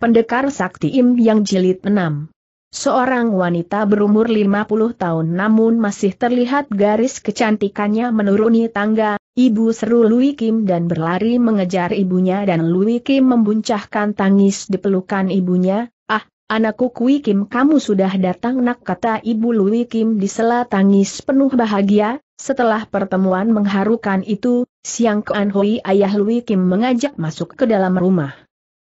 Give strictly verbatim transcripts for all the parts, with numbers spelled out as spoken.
Pendekar Sakti Im Yang Jilid enam. Seorang wanita berumur lima puluh tahun namun masih terlihat garis kecantikannya menuruni tangga, ibu seru Louis Kim dan berlari mengejar ibunya dan Louis Kim membuncahkan tangis di pelukan ibunya. "Ah, anakku Louis Kim, kamu sudah datang nak," kata ibu Louis Kim disela tangis penuh bahagia. Setelah pertemuan mengharukan itu, Siang Kuan Hui ayah Louis Kim mengajak masuk ke dalam rumah.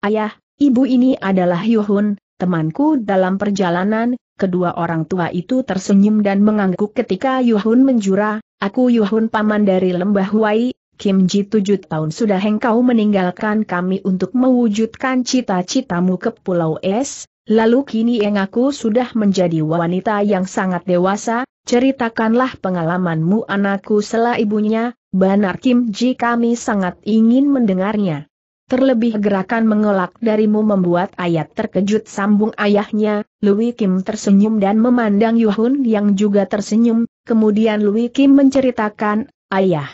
"Ayah, ibu, ini adalah Yohun, temanku dalam perjalanan." Kedua orang tua itu tersenyum dan mengangguk ketika Yohun menjura. "Aku Yohun, paman dari Lembah Huai. Kim Ji, tujuh tahun sudah engkau meninggalkan kami untuk mewujudkan cita-citamu ke Pulau Es, lalu kini yang aku sudah menjadi wanita yang sangat dewasa. Ceritakanlah pengalamanmu, anakku," sela ibunya. "Benar Kim Ji, kami sangat ingin mendengarnya. Terlebih gerakan mengelak darimu membuat ayah terkejut," sambung ayahnya. Louis Kim tersenyum dan memandang Yohun yang juga tersenyum, kemudian Louis Kim menceritakan, "Ayah,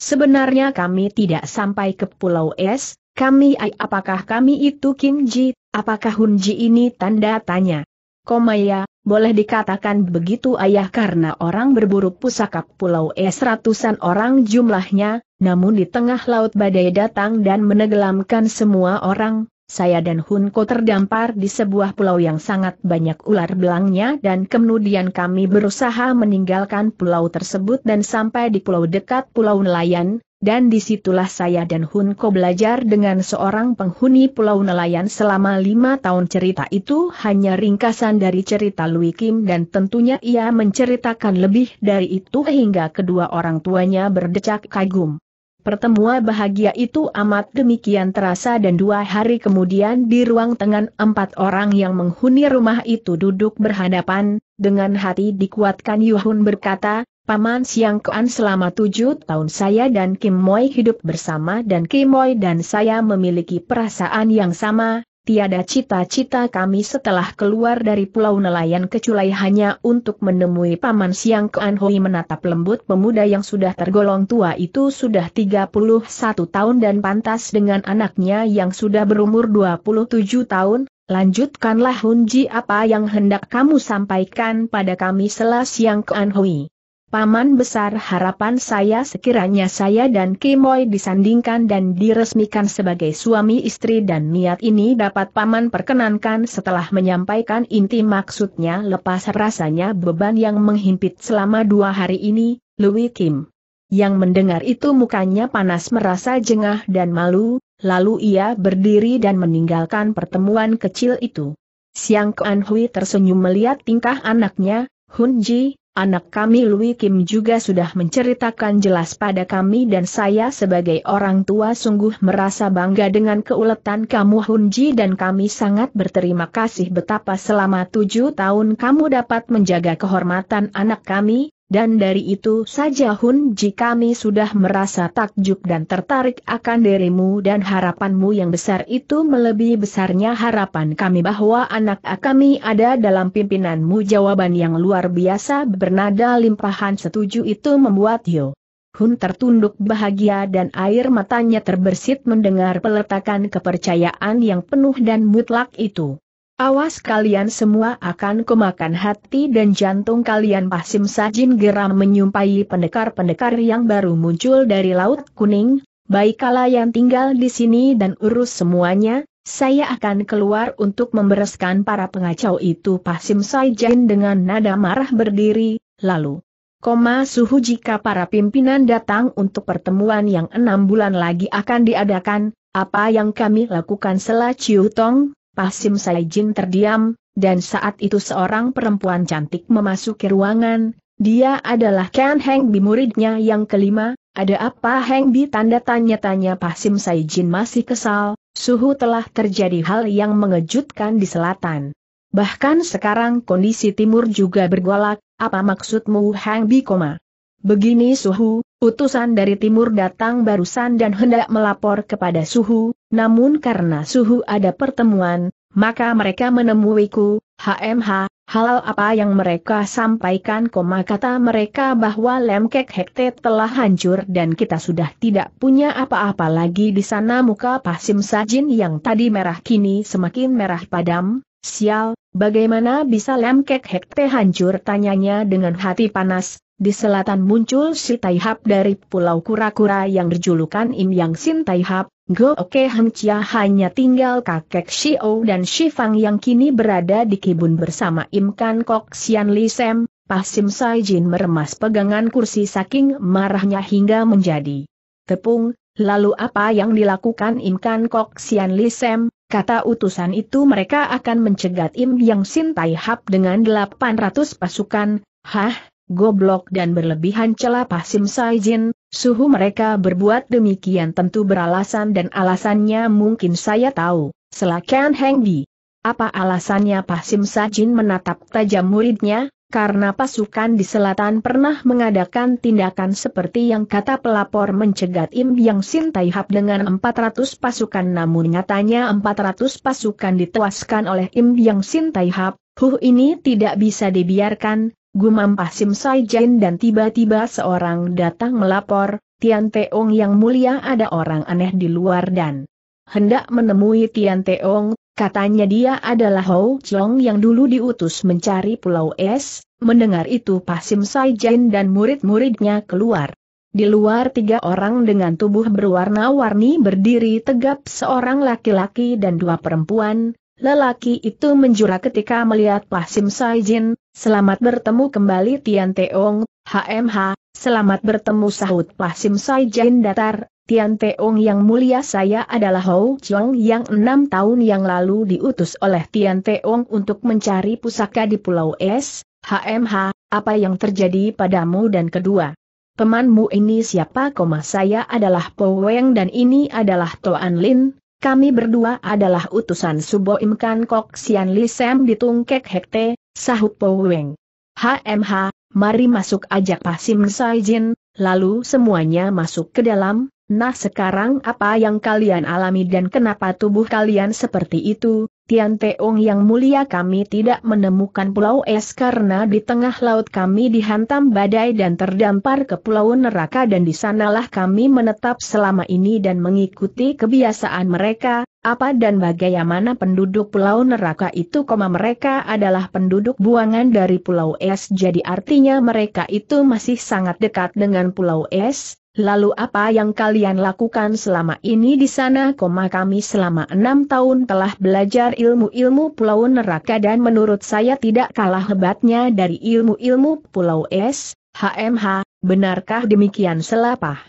sebenarnya kami tidak sampai ke Pulau Es, kami ay apakah kami itu Kim Ji, apakah Hun Ji ini?" tanda tanya. "Komaya, boleh dikatakan begitu ayah, karena orang berburu pusaka Pulau Es ratusan orang jumlahnya. Namun di tengah laut badai datang dan menenggelamkan semua orang, saya dan Hunko terdampar di sebuah pulau yang sangat banyak ular belangnya dan kemudian kami berusaha meninggalkan pulau tersebut dan sampai di pulau dekat Pulau Nelayan, dan disitulah saya dan Hunko belajar dengan seorang penghuni Pulau Nelayan selama lima tahun. Cerita itu hanya ringkasan dari cerita Louis Kim dan tentunya ia menceritakan lebih dari itu hingga kedua orang tuanya berdecak kagum. Pertemuan bahagia itu amat demikian terasa dan dua hari kemudian di ruang tengah empat orang yang menghuni rumah itu duduk berhadapan. Dengan hati dikuatkan Yohun berkata, "Paman Siang Kuan, selama tujuh tahun saya dan Kim Moi hidup bersama dan Kim Moi dan saya memiliki perasaan yang sama. Tiada cita-cita kami setelah keluar dari Pulau Nelayan kecuali hanya untuk menemui Paman." Siang Kuan Hui menatap lembut pemuda yang sudah tergolong tua itu, sudah tiga puluh satu tahun dan pantas dengan anaknya yang sudah berumur dua puluh tujuh tahun. "Lanjutkanlah Hun Ji, apa yang hendak kamu sampaikan pada kami?" sela Siang Kuan Hui. "Paman besar, harapan saya sekiranya saya dan Kim Moi disandingkan dan diresmikan sebagai suami istri dan niat ini dapat Paman perkenankan." Setelah menyampaikan inti maksudnya, lepas rasanya beban yang menghimpit selama dua hari ini. Louis Kim yang mendengar itu mukanya panas, merasa jengah dan malu, lalu ia berdiri dan meninggalkan pertemuan kecil itu. Siang Kuan Hui tersenyum melihat tingkah anaknya, "Hun Ji, anak kami Louis Kim juga sudah menceritakan jelas pada kami dan saya sebagai orang tua sungguh merasa bangga dengan keuletan kamu Hun Ji dan kami sangat berterima kasih betapa selama tujuh tahun kamu dapat menjaga kehormatan anak kami, dan dari itu saja Hun Ji kami sudah merasa takjub dan tertarik akan dirimu dan harapanmu yang besar itu melebihi besarnya harapan kami bahwa anak kami ada dalam pimpinanmu." Jawaban yang luar biasa bernada limpahan setuju itu membuat Yo Hun tertunduk bahagia dan air matanya terbersit mendengar peletakan kepercayaan yang penuh dan mutlak itu. "Awas, kalian semua akan kumakan hati dan jantung kalian." Pasim Sajin geram menyumpai pendekar-pendekar yang baru muncul dari Laut Kuning. "Baik, kalian tinggal di sini dan urus semuanya, saya akan keluar untuk membereskan para pengacau itu." Pasim Sajin dengan nada marah berdiri, lalu, "Koma suhu, jika para pimpinan datang untuk pertemuan yang enam bulan lagi akan diadakan, apa yang kami lakukan?" sela Ciu Tong. Pasim Sajin terdiam, dan saat itu seorang perempuan cantik memasuki ruangan. Dia adalah Kang Heng bi, muridnya yang kelima. "Ada apa Heng bi?" tanda tanya-tanya Pasim Sajin masih kesal. Suhu telah terjadi hal yang mengejutkan di selatan. Bahkan sekarang kondisi timur juga bergolak. "Apa maksudmu Heng bi?" koma. "Begini Suhu, utusan dari timur datang barusan dan hendak melapor kepada Suhu, namun karena Suhu ada pertemuan, maka mereka menemuiku. H M H, Hal apa yang mereka sampaikan, koma kata mereka bahwa Lemkek Hekte telah hancur dan kita sudah tidak punya apa-apa lagi di sana. Muka Pasim Sajin yang tadi merah kini semakin merah padam. Sial, bagaimana bisa Lemkek Hekte hancur, tanyanya dengan hati panas. Di selatan muncul si Taihap dari Pulau Kura-kura yang berjulukan Im Yang Xin Taihap, Go Oke Heng Chia, hanya tinggal kakek Shio dan Shifang yang kini berada di Kibun bersama Im Kan Kok Xian Li Sem. Pasim Sajin meremas pegangan kursi saking marahnya hingga menjadi tepung. Lalu apa yang dilakukan Im Kan Kok Xian Li Sem? Kata utusan itu, mereka akan mencegat Im Yang Xin Taihap dengan delapan ratus pasukan. Hah? Goblok dan berlebihan, celah Pasim Sajin. Suhu mereka berbuat demikian tentu beralasan, dan alasannya mungkin saya tahu, sela Kang Heng bi. Apa alasannya? Pasim Sajin menatap tajam muridnya. Karena pasukan di selatan pernah mengadakan tindakan seperti yang kata pelapor, mencegat Im Yang Xin Taihap dengan empat ratus pasukan, namun nyatanya empat ratus pasukan dituaskan oleh Im Yang Xin Taihap. Huh, ini tidak bisa dibiarkan, gumam Pasim Sajin, dan tiba-tiba seorang datang melapor, Tian Teong yang mulia, ada orang aneh di luar dan hendak menemui Tian Teong. Katanya dia adalah Ao Chong yang dulu diutus mencari Pulau Es. Mendengar itu Pasim Sajin dan murid-muridnya keluar. Di luar tiga orang dengan tubuh berwarna-warni berdiri tegap, seorang laki-laki dan dua perempuan. Lelaki itu menjura ketika melihat Pasim Sajin. Selamat bertemu kembali Tian Teong. H M H, selamat bertemu, sahut Pasim Sajin datar. Tian Teong yang mulia, saya adalah Ao Chong yang enam tahun yang lalu diutus oleh Tian Teong untuk mencari pusaka di Pulau Es. H M H, apa yang terjadi padamu dan kedua temanmu ini siapa? Koma saya adalah Peo Weng dan ini adalah Toan Lin. Kami berdua adalah utusan Subo Im Kan Kok Xian Li Sem di Tungkek Hekte, sahut Peo Weng. H M H, mari masuk, ajak Pasim Sajin. Lalu semuanya masuk ke dalam. Nah sekarang apa yang kalian alami dan kenapa tubuh kalian seperti itu? Tian Teong yang mulia, kami tidak menemukan Pulau Es karena di tengah laut kami dihantam badai dan terdampar ke Pulau Neraka, dan di sanalah kami menetap selama ini dan mengikuti kebiasaan mereka. Apa dan bagaimana penduduk Pulau Neraka itu? Koma mereka adalah penduduk buangan dari Pulau Es, jadi artinya mereka itu masih sangat dekat dengan Pulau Es. Lalu apa yang kalian lakukan selama ini di sana? Koma kami selama enam tahun telah belajar ilmu-ilmu Pulau Neraka dan menurut saya tidak kalah hebatnya dari ilmu-ilmu Pulau Es. H M H, benarkah demikian, selapah?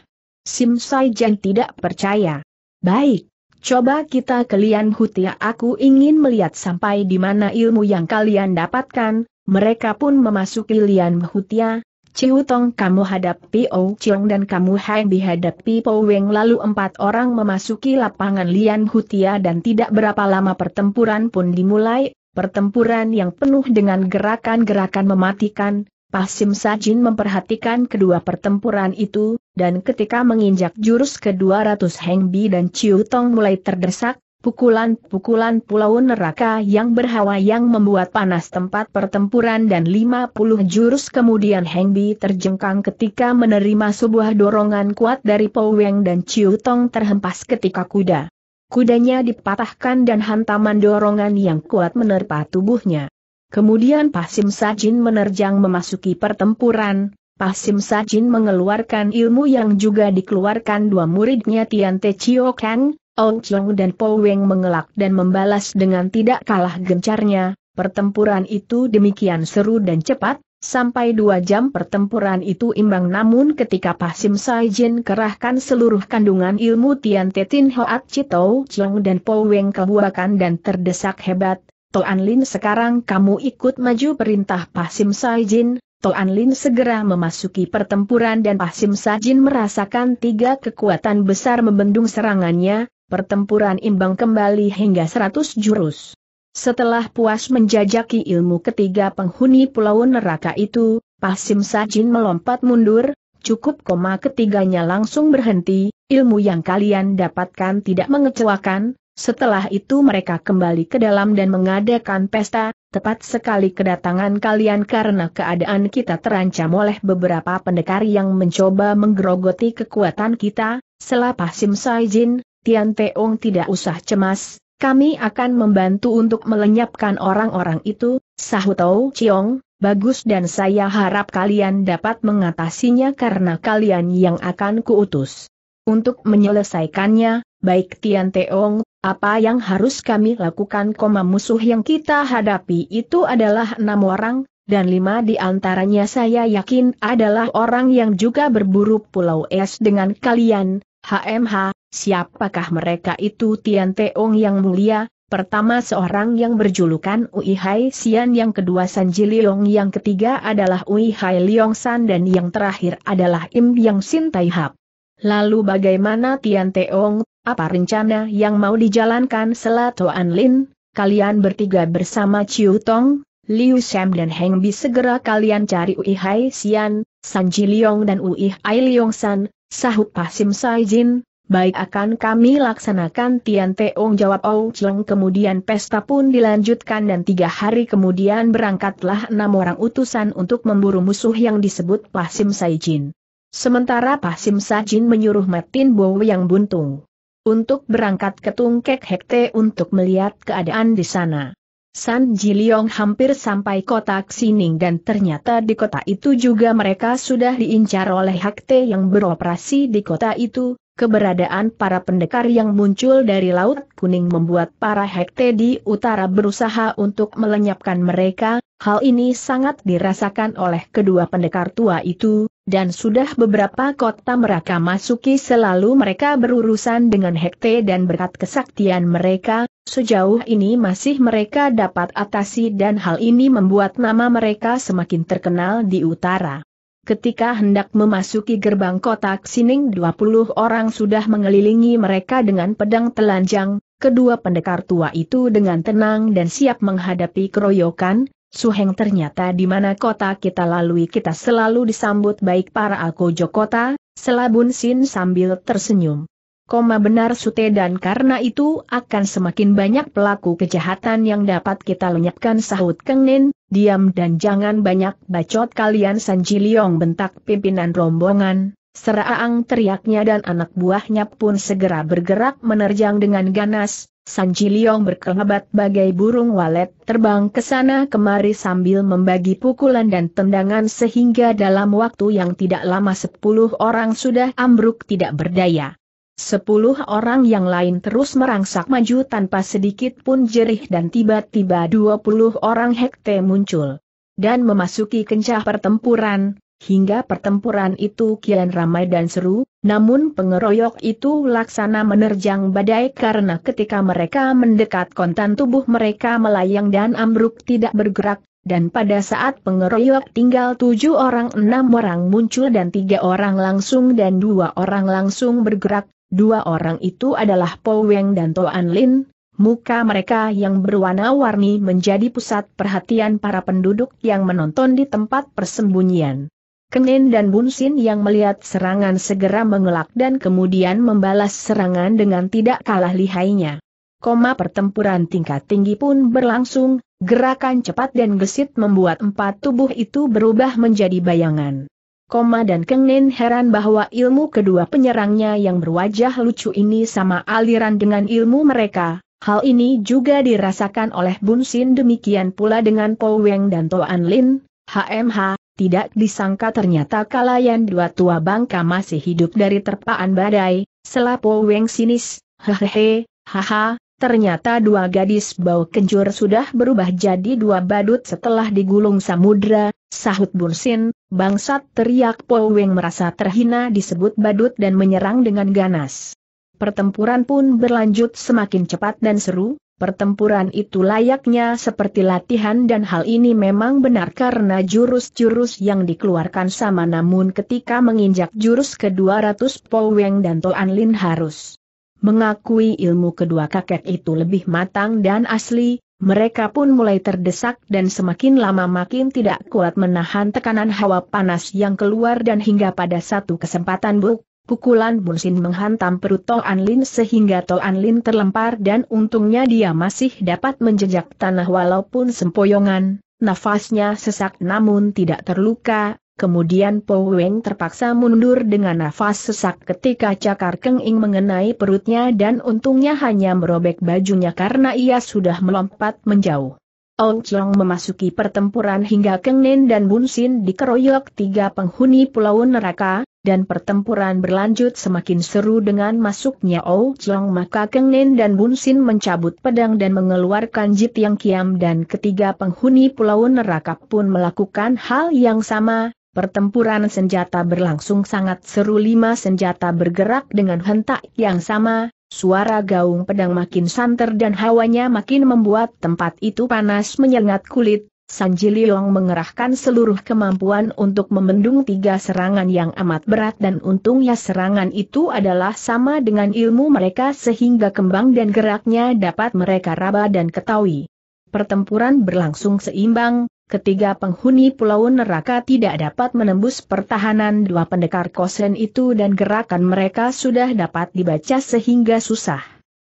Sim Sajin tidak percaya. Baik. Coba kita ke Lian Hutia, aku ingin melihat sampai di mana ilmu yang kalian dapatkan. Mereka pun memasuki Lian Hutia. Ciu Tong, kamu hadapi Ao Chong dan kamu Hangbi hadapi Peo Weng. Lalu empat orang memasuki lapangan Lian Hutia dan tidak berapa lama pertempuran pun dimulai. Pertempuran yang penuh dengan gerakan-gerakan mematikan. Pasim Sajin memperhatikan kedua pertempuran itu, dan ketika menginjak jurus ke dua ratus, Hangbi dan Ciu Tong mulai terdesak. Pukulan-pukulan Pulau Neraka yang berhawa yang membuat panas tempat pertempuran, dan lima puluh jurus kemudian Hangbi terjengkang ketika menerima sebuah dorongan kuat dari Peo Weng, dan Ciu Tong terhempas ketika kuda kudanya dipatahkan dan hantaman dorongan yang kuat menerpa tubuhnya. Kemudian Pasim Sajin menerjang memasuki pertempuran. Pasim Sajin mengeluarkan ilmu yang juga dikeluarkan dua muridnya Tian Te Chio Kang, Ao Chong dan Peo Weng, mengelak dan membalas dengan tidak kalah gencarnya. Pertempuran itu demikian seru dan cepat, sampai dua jam pertempuran itu imbang. Namun ketika Pasim Sajin kerahkan seluruh kandungan ilmu Tian Te Tin Hoat Chit, Ao Chong dan Peo Weng kebuakan dan terdesak hebat. Toan Lin, sekarang kamu ikut maju, perintah Pasim Sajin. Toan Lin segera memasuki pertempuran dan Pasim Sajin merasakan tiga kekuatan besar membendung serangannya. Pertempuran imbang kembali hingga seratus jurus. Setelah puas menjajaki ilmu ketiga penghuni Pulau Neraka itu, Pasim Sajin melompat mundur. Cukup, koma ketiganya langsung berhenti. Ilmu yang kalian dapatkan tidak mengecewakan. Setelah itu mereka kembali ke dalam dan mengadakan pesta, tepat sekali kedatangan kalian karena keadaan kita terancam oleh beberapa pendekar yang mencoba menggerogoti kekuatan kita. Setelah Pasim Sajin, Tian Teong tidak usah cemas, kami akan membantu untuk melenyapkan orang-orang itu, sahut Ao Chong. Bagus, dan saya harap kalian dapat mengatasinya karena kalian yang akan kuutus. Untuk menyelesaikannya, baik Tian Teong, apa yang harus kami lakukan? Koma musuh yang kita hadapi itu adalah enam orang, dan lima di antaranya saya yakin adalah orang yang juga berburu Pulau Es dengan kalian. H M H, siapakah mereka itu? Tian Teong yang mulia, pertama seorang yang berjulukan Ui Hai Xian, yang kedua Sanji Leong, yang ketiga adalah Ui Hai Leong San, dan yang terakhir adalah Im Yang Xin Taihap. Lalu bagaimana Tian Teong? Apa rencana yang mau dijalankan? Setelah Toan Lin, kalian bertiga bersama Ciu Tong, Liu Sam dan Heng Bi segera kalian cari Ui Hai Xian, Sanji Leong dan Ui Hai Leong San, sahut Pasim Sajin. Baik, akan kami laksanakan, Tian Teong jawab Ao Chong. Kemudian pesta pun dilanjutkan dan tiga hari kemudian berangkatlah enam orang utusan untuk memburu musuh yang disebut Pasim Sajin. Sementara Pasim Sajin menyuruh Martin Bow yang buntung untuk berangkat ke Tungkek Hekte untuk melihat keadaan di sana. Sanji Leong hampir sampai kota Xining dan ternyata di kota itu juga mereka sudah diincar oleh Hekte yang beroperasi di kota itu. Keberadaan para pendekar yang muncul dari Laut Kuning membuat para Hekte di utara berusaha untuk melenyapkan mereka. Hal ini sangat dirasakan oleh kedua pendekar tua itu. Dan sudah beberapa kota mereka masuki, selalu mereka berurusan dengan Hekte dan berkat kesaktian mereka, sejauh ini masih mereka dapat atasi dan hal ini membuat nama mereka semakin terkenal di utara. Ketika hendak memasuki gerbang kota Xining, dua puluh orang sudah mengelilingi mereka dengan pedang telanjang. Kedua pendekar tua itu dengan tenang dan siap menghadapi keroyokan. Suheng, ternyata di mana kota kita lalui kita selalu disambut baik para alkojo kota, sela Bunsin sambil tersenyum. Koma benar sute, dan karena itu akan semakin banyak pelaku kejahatan yang dapat kita lenyapkan, sahut Keng Nen. Diam dan jangan banyak bacot kalian, Sanji Leong bentak pimpinan rombongan. Seraang teriaknya dan anak buahnya pun segera bergerak menerjang dengan ganas. Sanji Leong berkelebat bagai burung walet terbang ke sana kemari sambil membagi pukulan dan tendangan sehingga dalam waktu yang tidak lama sepuluh orang sudah ambruk tidak berdaya. Sepuluh orang yang lain terus merangsak maju tanpa sedikit pun jerih dan tiba-tiba dua puluh orang Hekte muncul dan memasuki kencah pertempuran. Hingga pertempuran itu kian ramai dan seru, namun pengeroyok itu laksana menerjang badai karena ketika mereka mendekat kontan tubuh mereka melayang dan ambruk tidak bergerak, dan pada saat pengeroyok tinggal tujuh orang, enam orang muncul dan tiga orang langsung dan dua orang langsung bergerak. Dua orang itu adalah Peo Weng dan Toan Lin. Muka mereka yang berwarna-warni menjadi pusat perhatian para penduduk yang menonton di tempat persembunyian. Keng Nen dan Bunsin yang melihat serangan segera mengelak dan kemudian membalas serangan dengan tidak kalah lihainya. Koma pertempuran tingkat tinggi pun berlangsung, gerakan cepat dan gesit membuat empat tubuh itu berubah menjadi bayangan. Koma dan Keng Nen heran bahwa ilmu kedua penyerangnya yang berwajah lucu ini sama aliran dengan ilmu mereka. Hal ini juga dirasakan oleh Bunsin, demikian pula dengan Peo Weng dan Toan Lin. H M H. Tidak disangka ternyata kalayan dua tua bangka masih hidup dari terpaan badai, sela Peo Weng sinis. Hehehe, haha, ternyata dua gadis bau kencur sudah berubah jadi dua badut setelah digulung samudra, sahut Bunsin. Bangsat, teriak Peo Weng merasa terhina disebut badut dan menyerang dengan ganas. Pertempuran pun berlanjut semakin cepat dan seru. Pertempuran itu layaknya seperti latihan dan hal ini memang benar karena jurus-jurus yang dikeluarkan sama, namun ketika menginjak jurus ke dua ratus Peo Weng dan Toan Lin harus mengakui ilmu kedua kakek itu lebih matang dan asli. Mereka pun mulai terdesak dan semakin lama makin tidak kuat menahan tekanan hawa panas yang keluar, dan hingga pada satu kesempatan Buk Pukulan Bunsin menghantam perut Toan Lin sehingga Toan Lin terlempar dan untungnya dia masih dapat menjejak tanah walaupun sempoyongan, nafasnya sesak namun tidak terluka. Kemudian Peo Weng terpaksa mundur dengan nafas sesak ketika cakar Keng Ing mengenai perutnya dan untungnya hanya merobek bajunya karena ia sudah melompat menjauh. Ao Chong memasuki pertempuran hingga Keng Nen dan Bunsin dikeroyok tiga penghuni Pulau Neraka, dan pertempuran berlanjut semakin seru dengan masuknya Ao Chong maka Keng Nen dan Bunsin mencabut pedang dan mengeluarkan Jit Yang Kiam dan ketiga penghuni Pulau Neraka pun melakukan hal yang sama. Pertempuran senjata berlangsung sangat seru, lima senjata bergerak dengan hentak yang sama. Suara gaung pedang makin santer dan hawanya makin membuat tempat itu panas menyengat kulit. Sanji Leong mengerahkan seluruh kemampuan untuk membendung tiga serangan yang amat berat dan untungnya serangan itu adalah sama dengan ilmu mereka sehingga kembang dan geraknya dapat mereka raba dan ketahui. Pertempuran berlangsung seimbang, ketiga penghuni Pulau Neraka tidak dapat menembus pertahanan dua pendekar kosen itu dan gerakan mereka sudah dapat dibaca sehingga susah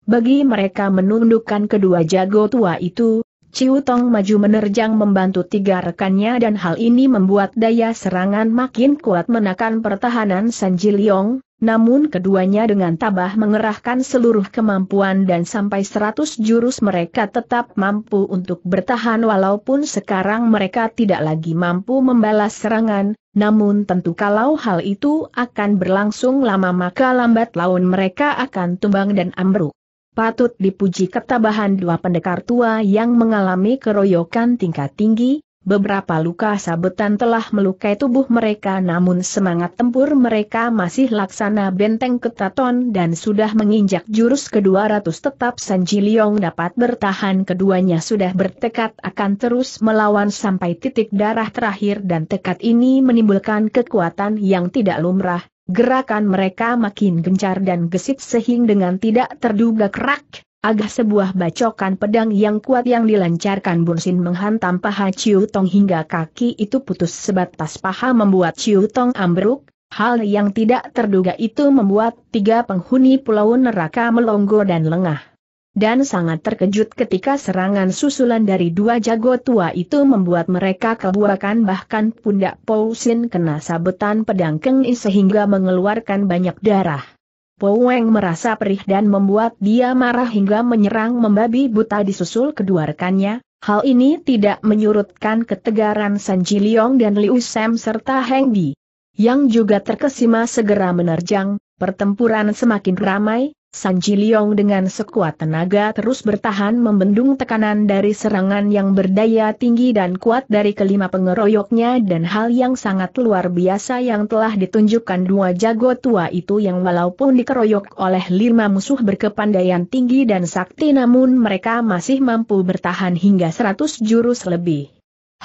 bagi mereka menundukkan kedua jago tua itu. Ciu Tong maju menerjang membantu tiga rekannya dan hal ini membuat daya serangan makin kuat menekan pertahanan Sanji Leong. Namun keduanya dengan tabah mengerahkan seluruh kemampuan dan sampai seratus jurus mereka tetap mampu untuk bertahan walaupun sekarang mereka tidak lagi mampu membalas serangan, namun tentu kalau hal itu akan berlangsung lama maka lambat laun mereka akan tumbang dan ambruk. Patut dipuji ketabahan dua pendekar tua yang mengalami keroyokan tingkat tinggi. Beberapa luka sabetan telah melukai tubuh mereka namun semangat tempur mereka masih laksana benteng ketaton dan sudah menginjak jurus ke dua ratus tetap Sanji Leong dapat bertahan. Keduanya sudah bertekad akan terus melawan sampai titik darah terakhir dan tekad ini menimbulkan kekuatan yang tidak lumrah. Gerakan mereka makin gencar dan gesit sehingga dengan tidak terduga kerak agak sebuah bacokan pedang yang kuat yang dilancarkan Bunsin menghantam paha Ciu Tong hingga kaki itu putus sebatas paha membuat Ciu Tong ambruk. Hal yang tidak terduga itu membuat tiga penghuni Pulau Neraka melongo dan lengah. Dan sangat terkejut ketika serangan susulan dari dua jago tua itu membuat mereka kebuakan bahkan pundak Bunsin kena sabetan pedang Keng Nen sehingga mengeluarkan banyak darah. Peo Weng merasa perih dan membuat dia marah hingga menyerang membabi buta disusul kedua rekannya. Hal ini tidak menyurutkan ketegaran Sanji Leong dan Liu Sam serta Heng Bi, yang juga terkesima segera menerjang. Pertempuran semakin ramai. Sanji Leong dengan sekuat tenaga terus bertahan membendung tekanan dari serangan yang berdaya tinggi dan kuat dari kelima pengeroyoknya dan hal yang sangat luar biasa yang telah ditunjukkan dua jago tua itu yang walaupun dikeroyok oleh lima musuh berkepandaian tinggi dan sakti namun mereka masih mampu bertahan hingga seratus jurus lebih.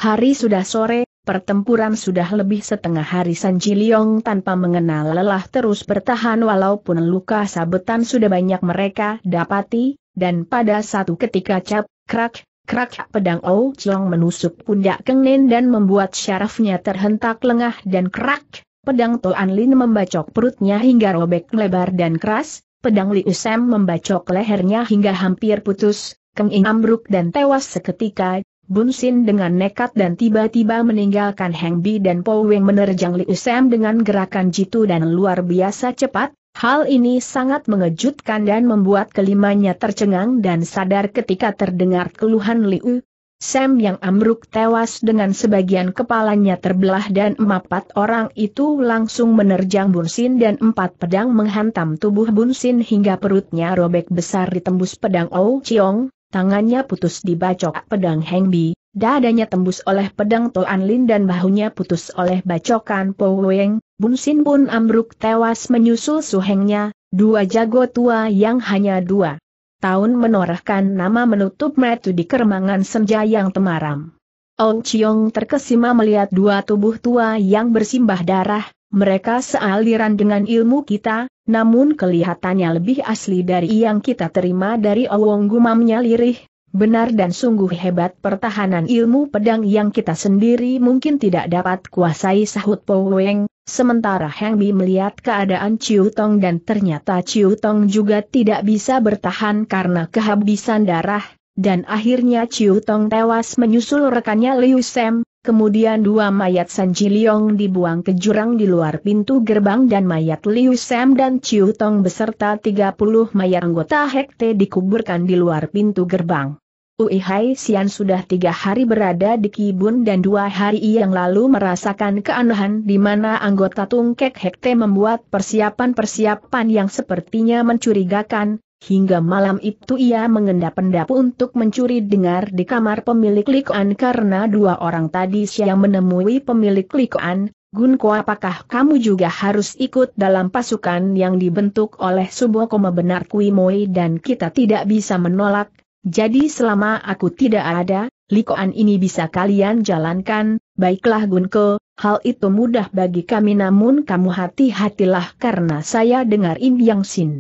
Hari sudah sore. Pertempuran sudah lebih setengah hari. Sanji Leong tanpa mengenal lelah terus bertahan walaupun luka sabetan sudah banyak mereka dapati, dan pada satu ketika cap, krak, krak pedang Ao Chong menusuk pundak Keng Nen dan membuat syarafnya terhentak lengah dan krak, pedang Toan Lin membacok perutnya hingga robek lebar dan keras, pedang Liu Sam membacok lehernya hingga hampir putus, Keng Ing ambruk dan tewas seketika. Bunsin dengan nekat dan tiba-tiba meninggalkan Heng Bi dan Peo Weng menerjang Liu Sam dengan gerakan jitu dan luar biasa cepat. Hal ini sangat mengejutkan dan membuat kelimanya tercengang dan sadar ketika terdengar keluhan Liu Sam yang ambruk tewas dengan sebagian kepalanya terbelah dan empat orang itu langsung menerjang Bunsin dan empat pedang menghantam tubuh Bunsin hingga perutnya robek besar ditembus pedang Ao Chong. Tangannya putus dibacok pedang Heng Bi, dadanya tembus oleh pedang Toan Lin dan bahunya putus oleh bacokan Peo Weng. Bunsin pun ambruk tewas menyusul suhengnya, dua jago tua yang hanya dua tahun menorehkan nama menutup mata di keremangan senja yang temaram. Ao Chong terkesima melihat dua tubuh tua yang bersimbah darah, mereka sealiran dengan ilmu kita. Namun kelihatannya lebih asli dari yang kita terima dari Awong, gumamnya lirih. Benar dan sungguh hebat pertahanan ilmu pedang yang kita sendiri mungkin tidak dapat kuasai, sahut Peo Weng. Sementara Heng Bi melihat keadaan Ciu Tong dan ternyata Ciu Tong juga tidak bisa bertahan karena kehabisan darah, dan akhirnya Ciu Tong tewas menyusul rekannya Liu Sam, kemudian dua mayat Sanji Leong dibuang ke jurang di luar pintu gerbang dan mayat Liu Sam dan Ciu Tong beserta tiga puluh mayat anggota Hekte dikuburkan di luar pintu gerbang. Ui Hai Xian sudah tiga hari berada di Kibun dan dua hari yang lalu merasakan keanehan di mana anggota Tungkek Hekte membuat persiapan-persiapan yang sepertinya mencurigakan, hingga malam itu ia mengendap-endap untuk mencuri dengar di kamar pemilik likuan karena dua orang tadi siang menemui pemilik likuan, "Gun Ko, apakah kamu juga harus ikut dalam pasukan yang dibentuk oleh Subo? Koma benar Kui Moi dan kita tidak bisa menolak. Jadi selama aku tidak ada, likuan ini bisa kalian jalankan." "Baiklah Gun Ko, hal itu mudah bagi kami, namun kamu hati-hatilah karena saya dengar Im Yang Xin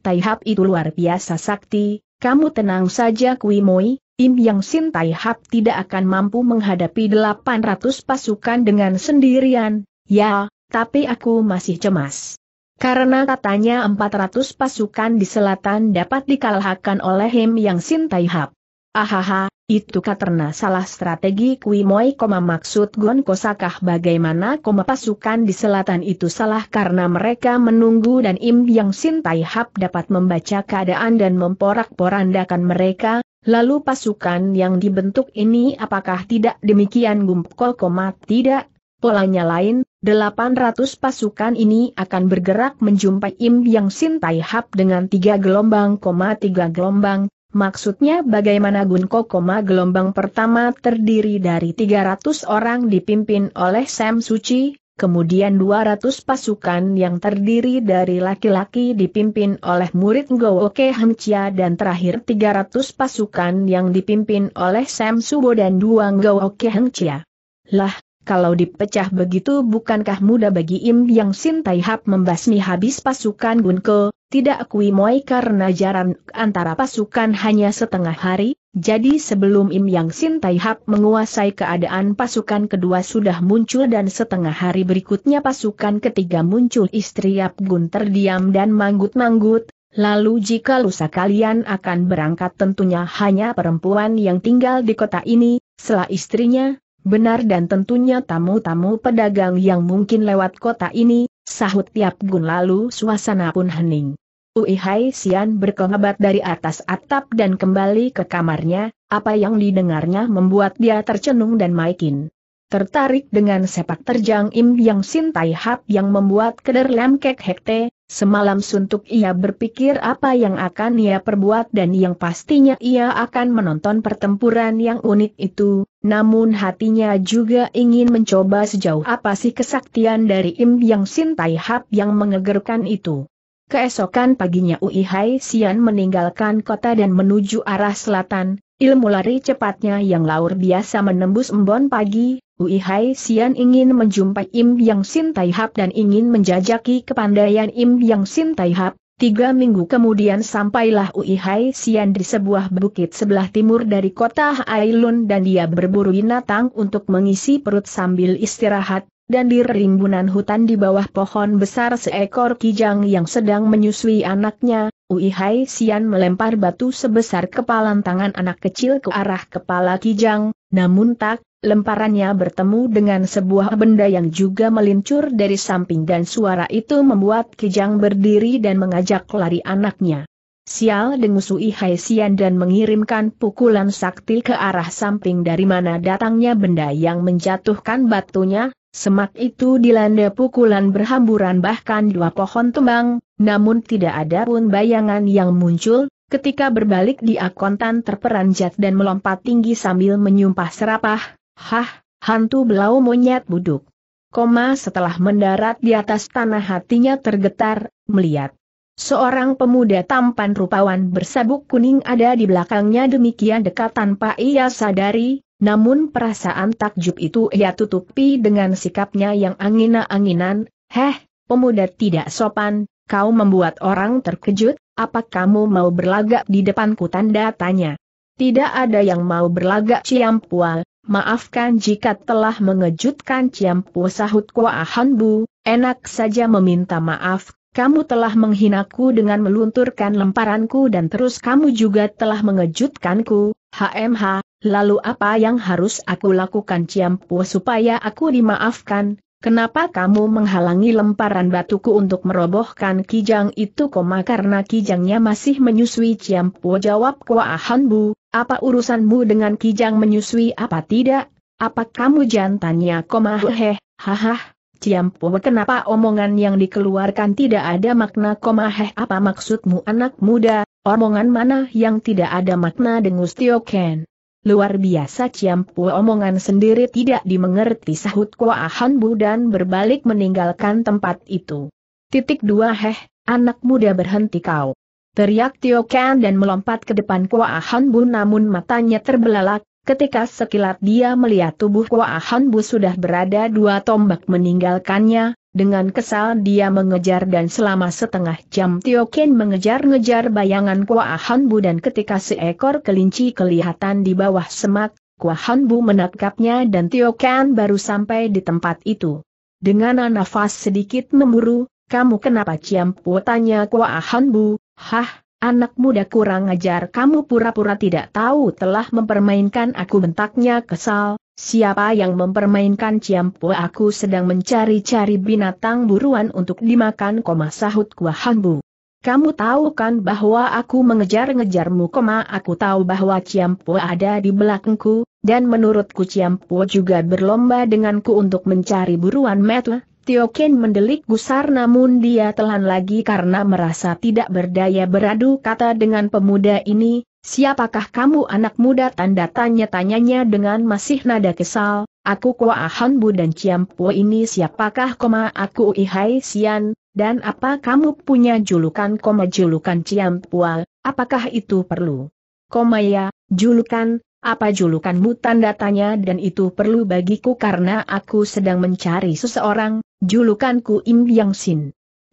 Taihap itu luar biasa sakti." "Kamu tenang saja Kui Moi, Im Yang Xin Taihap tidak akan mampu menghadapi delapan ratus pasukan dengan sendirian." "Ya, tapi aku masih cemas. Karena katanya empat ratus pasukan di selatan dapat dikalahkan oleh Im Yang Xin Taihap." "Ahaha, itu karena salah strategi Kui Moi. Koma maksud Gon Ko, sakah bagaimana koma pasukan di selatan itu salah karena mereka menunggu dan Im Yang Xin Taihap dapat membaca keadaan dan memporak-porandakan mereka, lalu pasukan yang dibentuk ini apakah tidak demikian Gun Ko?" "Koma tidak. Polanya lain, delapan ratus pasukan ini akan bergerak menjumpai Im Yang Xin Taihap dengan tiga gelombang." "Koma tiga gelombang, maksudnya bagaimana Gun Ko?" "Koma gelombang pertama terdiri dari tiga ratus orang dipimpin oleh Sam Suci, kemudian dua ratus pasukan yang terdiri dari laki-laki dipimpin oleh murid Go Oke Heng Chia dan terakhir tiga ratus pasukan yang dipimpin oleh Sam Subo dan dua Go Oke Heng Chia." "Lah, kalau dipecah begitu bukankah mudah bagi Im Yang Xin Taihap membasmi habis pasukan Gun Ko?" "Tidak Kui Moi, karena jarak antara pasukan hanya setengah hari, jadi sebelum Im Yang Xin Taihap menguasai keadaan pasukan kedua sudah muncul dan setengah hari berikutnya pasukan ketiga muncul." Istri Yap Gun terdiam dan manggut-manggut. "Lalu jika lusa kalian akan berangkat tentunya hanya perempuan yang tinggal di kota ini, setelah istrinya, benar, dan tentunya tamu-tamu pedagang yang mungkin lewat kota ini," sahut Yap Gun lalu suasana pun hening. Ui Hai Xian berkelebat dari atas atap dan kembali ke kamarnya, apa yang didengarnya membuat dia tercenung dan makin tertarik dengan sepak terjang Im Yang Xin Taihap yang membuat keder Lemkek Hekte. Semalam suntuk ia berpikir apa yang akan ia perbuat dan yang pastinya ia akan menonton pertempuran yang unik itu. Namun hatinya juga ingin mencoba sejauh apa sih kesaktian dari Im Yang Xin Taihap yang menggegerkan itu. Keesokan paginya Ui Hai Xian meninggalkan kota dan menuju arah selatan. Ilmu lari cepatnya yang luar biasa menembus embun pagi. Ui Hai Xian ingin menjumpai Im Yang Xin Taihap dan ingin menjajaki kepandaian Im Yang Xin Taihap. Tiga minggu kemudian sampailah Ui Hai Xian di sebuah bukit sebelah timur dari kota Hailun dan dia berburu binatang untuk mengisi perut sambil istirahat, dan di rimbunan hutan di bawah pohon besar seekor kijang yang sedang menyusui anaknya, Ui Hai Xian melempar batu sebesar kepalan tangan anak kecil ke arah kepala kijang, namun tak, lemparannya bertemu dengan sebuah benda yang juga melincur dari samping dan suara itu membuat kijang berdiri dan mengajak lari anaknya. "Sial!" dengus Ui Hai Xian dan mengirimkan pukulan sakti ke arah samping dari mana datangnya benda yang menjatuhkan batunya. Semak itu dilanda pukulan berhamburan bahkan dua pohon tumbang, namun tidak ada pun bayangan yang muncul. Ketika berbalik dia kontan terperanjat dan melompat tinggi sambil menyumpah serapah, "Hah, hantu belau monyet buduk." Koma setelah mendarat di atas tanah hatinya tergetar, melihat seorang pemuda tampan rupawan bersabuk kuning ada di belakangnya demikian dekat tanpa ia sadari, namun perasaan takjub itu ia tutupi dengan sikapnya yang angina-anginan. "Heh, pemuda tidak sopan, kau membuat orang terkejut, apa kamu mau berlagak di depanku?" tanda tanya. "Tidak ada yang mau berlagak Ciampua. Maafkan jika telah mengejutkan Ciampu," sahut Kua Ahanbu, Enak saja meminta maaf, kamu telah menghinaku dengan melunturkan lemparanku dan terus kamu juga telah mengejutkanku, H M H, lalu apa yang harus aku lakukan Ciampu supaya aku dimaafkan? Kenapa kamu menghalangi lemparan batuku untuk merobohkan kijang itu? Koma karena kijangnya masih menyusui Ciampu, jawab Kua Ahanbu. Apa urusanmu dengan kijang menyusui apa tidak? Apa kamu jantannya? Koma heh, hahah. Ciampu, kenapa omongan yang dikeluarkan tidak ada makna? Koma heh, apa maksudmu anak muda? Omongan mana yang tidak ada makna? Dengus Tio Ken. Luar biasa Ciampu, omongan sendiri tidak dimengerti, sahut Kua Ahanbu dan berbalik meninggalkan tempat itu. Titik dua heh, anak muda berhenti kau. Teriak Tio Ken dan melompat ke depan Kua Ahanbu, namun matanya terbelalak. Ketika sekilat dia melihat tubuh Kua Ahanbu sudah berada dua tombak meninggalkannya, dengan kesal dia mengejar dan selama setengah jam Tio Ken mengejar-ngejar bayangan Kua Ahanbu dan ketika seekor kelinci kelihatan di bawah semak, Kua Ahanbu menangkapnya dan Tio Ken baru sampai di tempat itu. Dengan nafas sedikit memburu, kamu kenapa Ciampu, tanya Kua Ahanbu. Hah? Anak muda kurang ajar, kamu pura-pura tidak tahu telah mempermainkan aku, bentaknya kesal. Siapa yang mempermainkan Ciampu? Aku sedang mencari-cari binatang buruan untuk dimakan, koma sahut Kua Ahanbu. Kamu tahu kan bahwa aku mengejar-ngejarmu, koma aku tahu bahwa Ciampu ada di belakangku, dan menurutku Ciampu juga berlomba denganku untuk mencari buruan metu. Tio Ken mendelik gusar namun dia telan lagi karena merasa tidak berdaya beradu kata dengan pemuda ini. Siapakah kamu anak muda, tanda tanya-tanyanya dengan masih nada kesal. Aku Kua Ahanbu dan Ciampu ini siapakah, koma aku Ui Hai Xian, dan apa kamu punya julukan, koma julukan Ciampu, apakah itu perlu? Koma ya, julukan. Apa julukanmu, tanda tanya, dan itu perlu bagiku karena aku sedang mencari seseorang, julukanku Im Yang Xin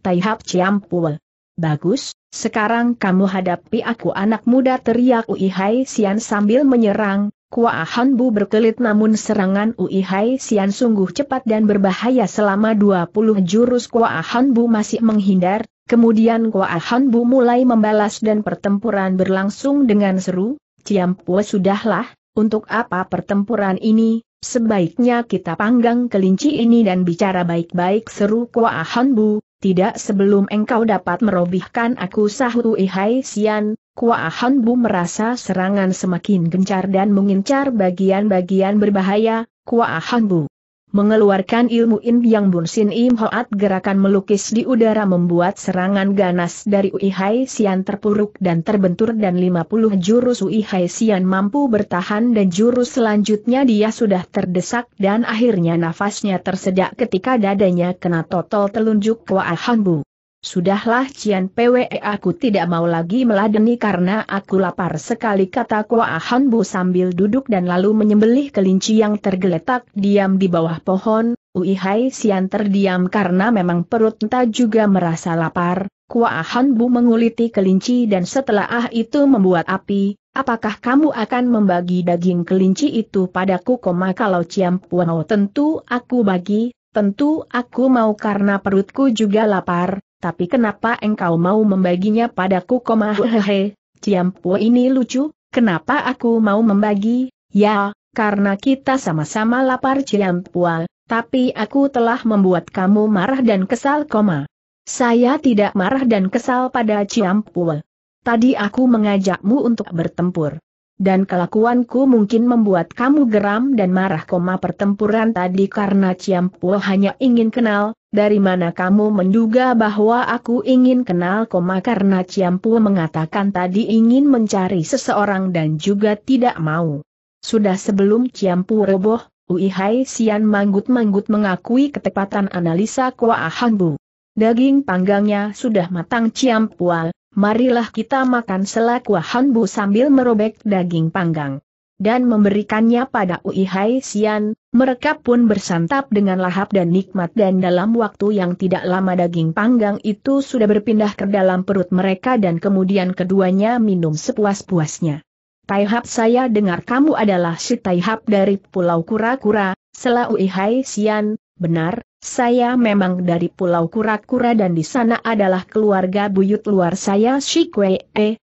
Taihap Ciampu. Bagus, sekarang kamu hadapi aku anak muda, teriak Ui Hai Xian sambil menyerang. Kua Ahanbu berkelit namun serangan Ui Hai Xian sungguh cepat dan berbahaya, selama dua puluh jurus Kua Ahanbu masih menghindar, kemudian Kua Ahanbu mulai membalas dan pertempuran berlangsung dengan seru. Ciampu, sudahlah, untuk apa pertempuran ini, sebaiknya kita panggang kelinci ini dan bicara baik-baik, seru Kua Ahanbu. Tidak sebelum engkau dapat merobihkan aku, sahut Ui Hai Xian. Kua Ahanbu merasa serangan semakin gencar dan mengincar bagian-bagian berbahaya. Kua Ahanbu mengeluarkan ilmu Im Yang Bunsin Im Hoat, gerakan melukis di udara membuat serangan ganas dari Ui Hai Xian terpuruk dan terbentur, dan lima puluh jurus Ui Hai Xian mampu bertahan dan jurus selanjutnya dia sudah terdesak dan akhirnya nafasnya tersedak ketika dadanya kena totol telunjuk Kua Ahanbu. Sudahlah Cian Pwe, aku tidak mau lagi meladeni karena aku lapar sekali, kata Kua Ahanbu sambil duduk dan lalu menyembelih kelinci yang tergeletak diam di bawah pohon. Ui Hai Xian terdiam karena memang perutnya juga merasa lapar. Kua Ahanbu menguliti kelinci dan setelah ah itu membuat api. Apakah kamu akan membagi daging kelinci itu padaku, koma kalau Ciampu mau tentu aku bagi, tentu aku mau karena perutku juga lapar. Tapi kenapa engkau mau membaginya padaku, koma hehehe, Ciampu ini lucu, kenapa aku mau membagi? Ya, karena kita sama-sama lapar Ciampu, tapi aku telah membuat kamu marah dan kesal, koma. Saya tidak marah dan kesal pada Ciampu. Tadi aku mengajakmu untuk bertempur. Dan kelakuanku mungkin membuat kamu geram dan marah, koma pertempuran tadi karena Ciampu hanya ingin kenal. Dari mana kamu menduga bahwa aku ingin kenal, koma karena Ciampu mengatakan tadi ingin mencari seseorang dan juga tidak mau. Sudah sebelum Ciampu roboh, Ui Hai Xian manggut-manggut mengakui ketepatan analisa Kua Ahanbu. Daging panggangnya sudah matang Ciampu. Marilah kita makan, sela Kua Ahanbu sambil merobek daging panggang dan memberikannya pada Ui Hai Xian. Mereka pun bersantap dengan lahap dan nikmat dan dalam waktu yang tidak lama daging panggang itu sudah berpindah ke dalam perut mereka dan kemudian keduanya minum sepuas-puasnya. Taihap, saya dengar kamu adalah si Taihap dari Pulau Kura-kura, sela Ui Hai Xian. Benar, Saya memang dari Pulau Kura-kura dan di sana adalah keluarga buyut luar saya Shikwe,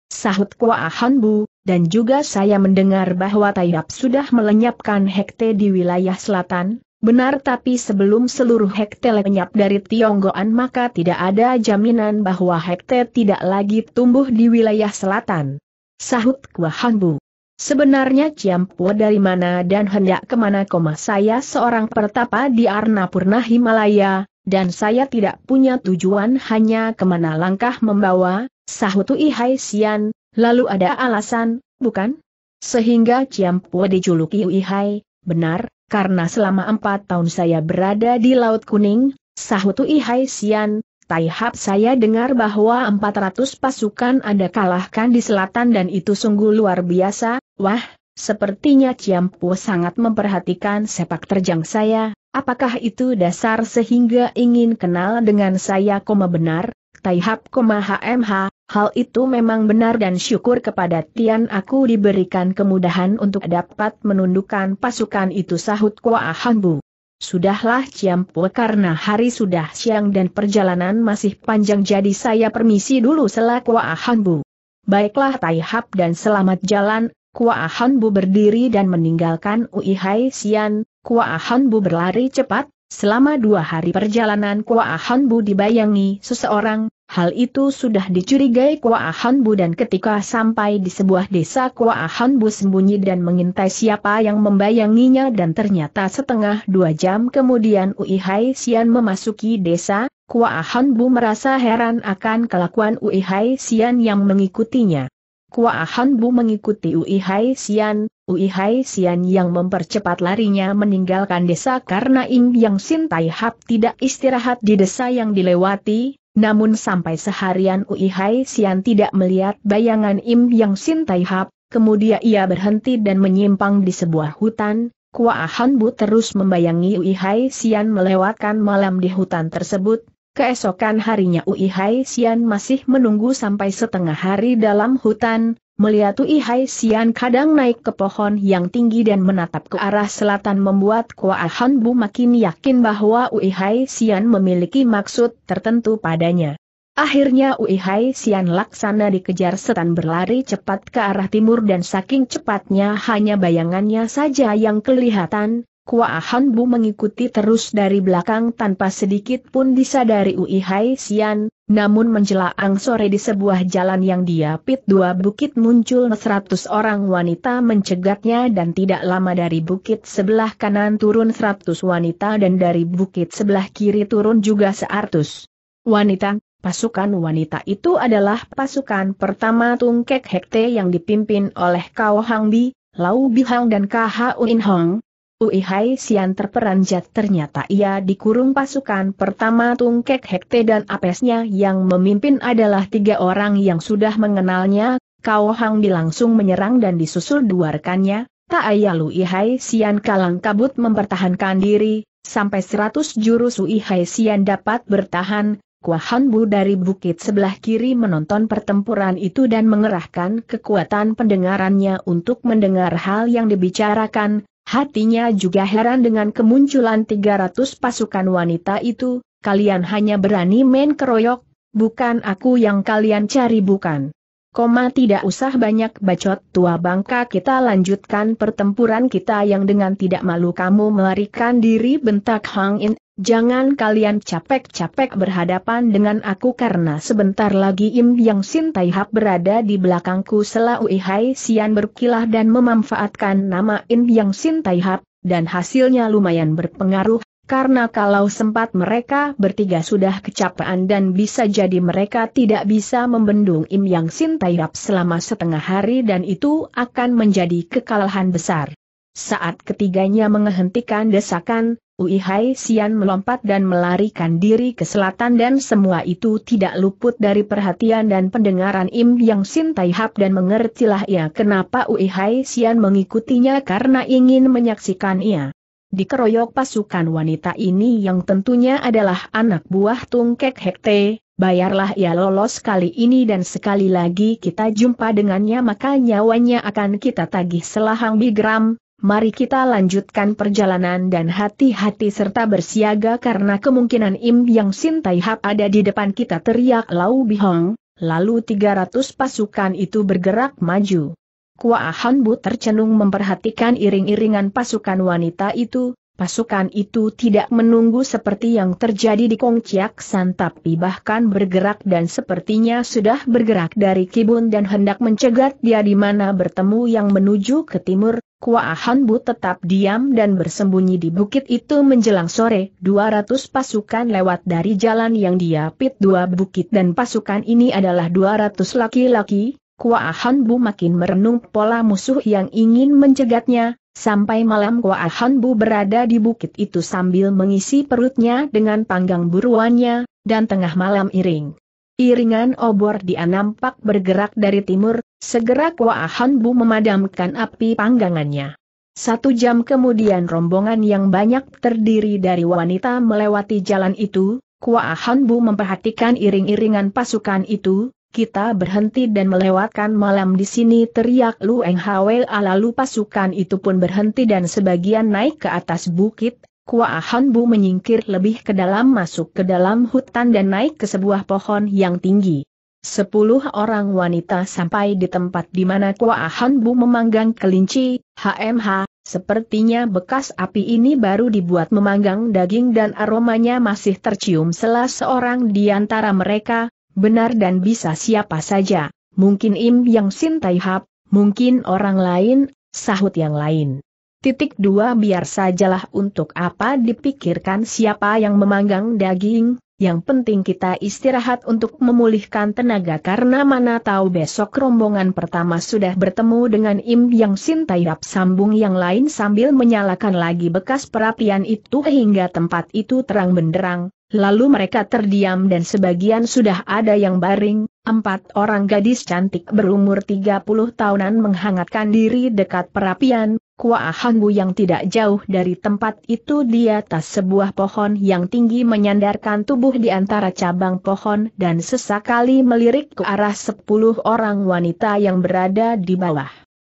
sahut Kua Ahanbu, dan juga saya mendengar bahwa Taihap sudah melenyapkan Hekte di wilayah selatan. Benar, tapi sebelum seluruh Hekte lenyap dari Tionggoan maka tidak ada jaminan bahwa Hekte tidak lagi tumbuh di wilayah selatan, sahut Kua Ahanbu. Sebenarnya Ciampu dari mana dan hendak kemana? Koma saya seorang pertapa di Arnapurna Himalaya, dan saya tidak punya tujuan hanya kemana langkah membawa, sahut Ui Hai Xian. Lalu ada alasan, bukan? Sehingga Ciampu dijuluki Ui Hai, benar, karena selama empat tahun saya berada di Laut Kuning, sahut Ui Hai Xian. Taihap, saya dengar bahwa empat ratus pasukan Anda kalahkan di selatan dan itu sungguh luar biasa. Wah, sepertinya Ciampu sangat memperhatikan sepak terjang saya. Apakah itu dasar sehingga ingin kenal dengan saya? Koma benar, Taihap, koma H M H, hal itu memang benar dan syukur kepada Tian aku diberikan kemudahan untuk dapat menundukkan pasukan itu, sahut Kua Ahanbu. Sudahlah Ciampu, karena hari sudah siang dan perjalanan masih panjang, jadi saya permisi dulu, sela Kua Ahanbu. Baiklah Taihap, dan selamat jalan. Kua Ahanbu berdiri dan meninggalkan Ui Hai Xian. Kua Ahanbu berlari cepat. Selama dua hari perjalanan Kua Ahanbu dibayangi seseorang. Hal itu sudah dicurigai Kua Ahanbu, dan ketika sampai di sebuah desa Kua Ahanbu sembunyi dan mengintai siapa yang membayanginya, dan ternyata setengah dua jam kemudian Ui Hai Xian memasuki desa. Kua Ahanbu merasa heran akan kelakuan Ui Hai Xian yang mengikutinya. Kua Ahanbu mengikuti Ui Hai Xian, Ui Hai Xian yang mempercepat larinya meninggalkan desa karena Im Yang Xin Taihap tidak istirahat di desa yang dilewati. Namun sampai seharian Ui Hai Xian tidak melihat bayangan Im Yang Xin Taihap. Kemudian ia berhenti dan menyimpang di sebuah hutan. Kua Ahanbu terus membayangi Ui Hai Xian melewatkan malam di hutan tersebut. Keesokan harinya Ui Hai Xian masih menunggu sampai setengah hari dalam hutan. Melihat Ui Hai Xian kadang naik ke pohon yang tinggi dan menatap ke arah selatan membuat Kua Ahanbu makin yakin bahwa Ui Hai Xian memiliki maksud tertentu padanya. Akhirnya Ui Hai Xian laksana dikejar setan berlari cepat ke arah timur, dan saking cepatnya hanya bayangannya saja yang kelihatan. Kua Ahanbu mengikuti terus dari belakang tanpa sedikit pun disadari Ui Hai Xian. Namun menjelang sore di sebuah jalan yang diapit dua bukit muncul seratus orang wanita mencegatnya, dan tidak lama dari bukit sebelah kanan turun seratus wanita dan dari bukit sebelah kiri turun juga seratus wanita. Pasukan wanita itu adalah pasukan pertama Tungkek Hekte yang dipimpin oleh Kao Hangbi, Lau Bihang dan Kha Uin Hong. Ui Hai Xian terperanjat, ternyata ia dikurung pasukan pertama Tungkek Hekte dan apesnya yang memimpin adalah tiga orang yang sudah mengenalnya. Kao Hangbi langsung menyerang dan disusul dua rekannya. Tak ayal Ui Hai Xian kalang kabut mempertahankan diri, sampai seratus jurus Ui Hai Xian dapat bertahan. Kua Ahanbu dari bukit sebelah kiri menonton pertempuran itu dan mengerahkan kekuatan pendengarannya untuk mendengar hal yang dibicarakan. Hatinya juga heran dengan kemunculan tiga ratus pasukan wanita itu. Kalian hanya berani main keroyok, bukan aku yang kalian cari, bukan? Koma tidak usah banyak bacot tua bangka, kita lanjutkan pertempuran kita yang dengan tidak malu kamu melarikan diri, bentak Hang In. Jangan kalian capek-capek berhadapan dengan aku, karena sebentar lagi Im Yang Xin Taihap berada di belakangku, sela Ui Hai Xian berkilah dan memanfaatkan nama Im Yang Xin Taihap, dan hasilnya lumayan berpengaruh. Karena kalau sempat mereka bertiga sudah kecapean dan bisa jadi mereka tidak bisa membendung Im Yang Xin Taihap selama setengah hari, dan itu akan menjadi kekalahan besar. Saat ketiganya menghentikan desakan, Ui Hai Xian melompat dan melarikan diri ke selatan, dan semua itu tidak luput dari perhatian dan pendengaran Im Yang Xin Taihap, dan mengertilah ia kenapa Ui Hai Xian mengikutinya, karena ingin menyaksikan ia dikeroyok pasukan wanita ini yang tentunya adalah anak buah Tungkek Hekte. Bayarlah ia lolos kali ini, dan sekali lagi kita jumpa dengannya maka nyawanya akan kita tagih, selahang bigram. mari kita lanjutkan perjalanan dan hati-hati serta bersiaga karena kemungkinan Im Yang Xin Taihap ada di depan kita, teriak Lau Bihang. Lalu tiga ratus pasukan itu bergerak maju. Kua Ahanbu tercenung memperhatikan iring-iringan pasukan wanita itu. Pasukan itu tidak menunggu seperti yang terjadi di Kongciak San, tapi bahkan bergerak dan sepertinya sudah bergerak dari Kibun dan hendak mencegat dia di mana bertemu yang menuju ke timur. Kua Ahanbu tetap diam dan bersembunyi di bukit itu. Menjelang sore, dua ratus pasukan lewat dari jalan yang diapit dua bukit dan pasukan ini adalah dua ratus laki-laki. Kua Ahanbu makin merenung pola musuh yang ingin mencegatnya. Sampai malam Kua Ahanbu berada di bukit itu sambil mengisi perutnya dengan panggang buruannya, dan tengah malam iring. Iringan obor dia nampak bergerak dari timur, segera Kua Ahanbu memadamkan api panggangannya. Satu jam kemudian rombongan yang banyak terdiri dari wanita melewati jalan itu. Kua Ahanbu memperhatikan iring-iringan pasukan itu. Kita berhenti dan melewatkan malam di sini, teriak Lu Eng Hwa. Lalu pasukan itu pun berhenti dan sebagian naik ke atas bukit. Kua Ahanbu menyingkir lebih ke dalam, masuk ke dalam hutan dan naik ke sebuah pohon yang tinggi. Sepuluh orang wanita sampai di tempat di mana Kua Ahanbu memanggang kelinci. Hmh, sepertinya bekas api ini baru dibuat memanggang daging dan aromanya masih tercium, salah seorang di antara mereka. Benar, dan bisa siapa saja, mungkin Im Yang Xin Taihap, mungkin orang lain, sahut yang lain. Titik dua biar sajalah, untuk apa dipikirkan siapa yang memanggang daging, yang penting kita istirahat untuk memulihkan tenaga karena mana tahu besok rombongan pertama sudah bertemu dengan Im Yang Xin Taihap, sambung yang lain sambil menyalakan lagi bekas perapian itu hingga tempat itu terang benderang. Lalu mereka terdiam dan sebagian sudah ada yang baring. Empat orang gadis cantik berumur tiga puluh tahunan menghangatkan diri dekat perapian. Kua Ahanbu yang tidak jauh dari tempat itu di atas sebuah pohon yang tinggi menyandarkan tubuh di antara cabang pohon dan sesekali melirik ke arah sepuluh orang wanita yang berada di bawah.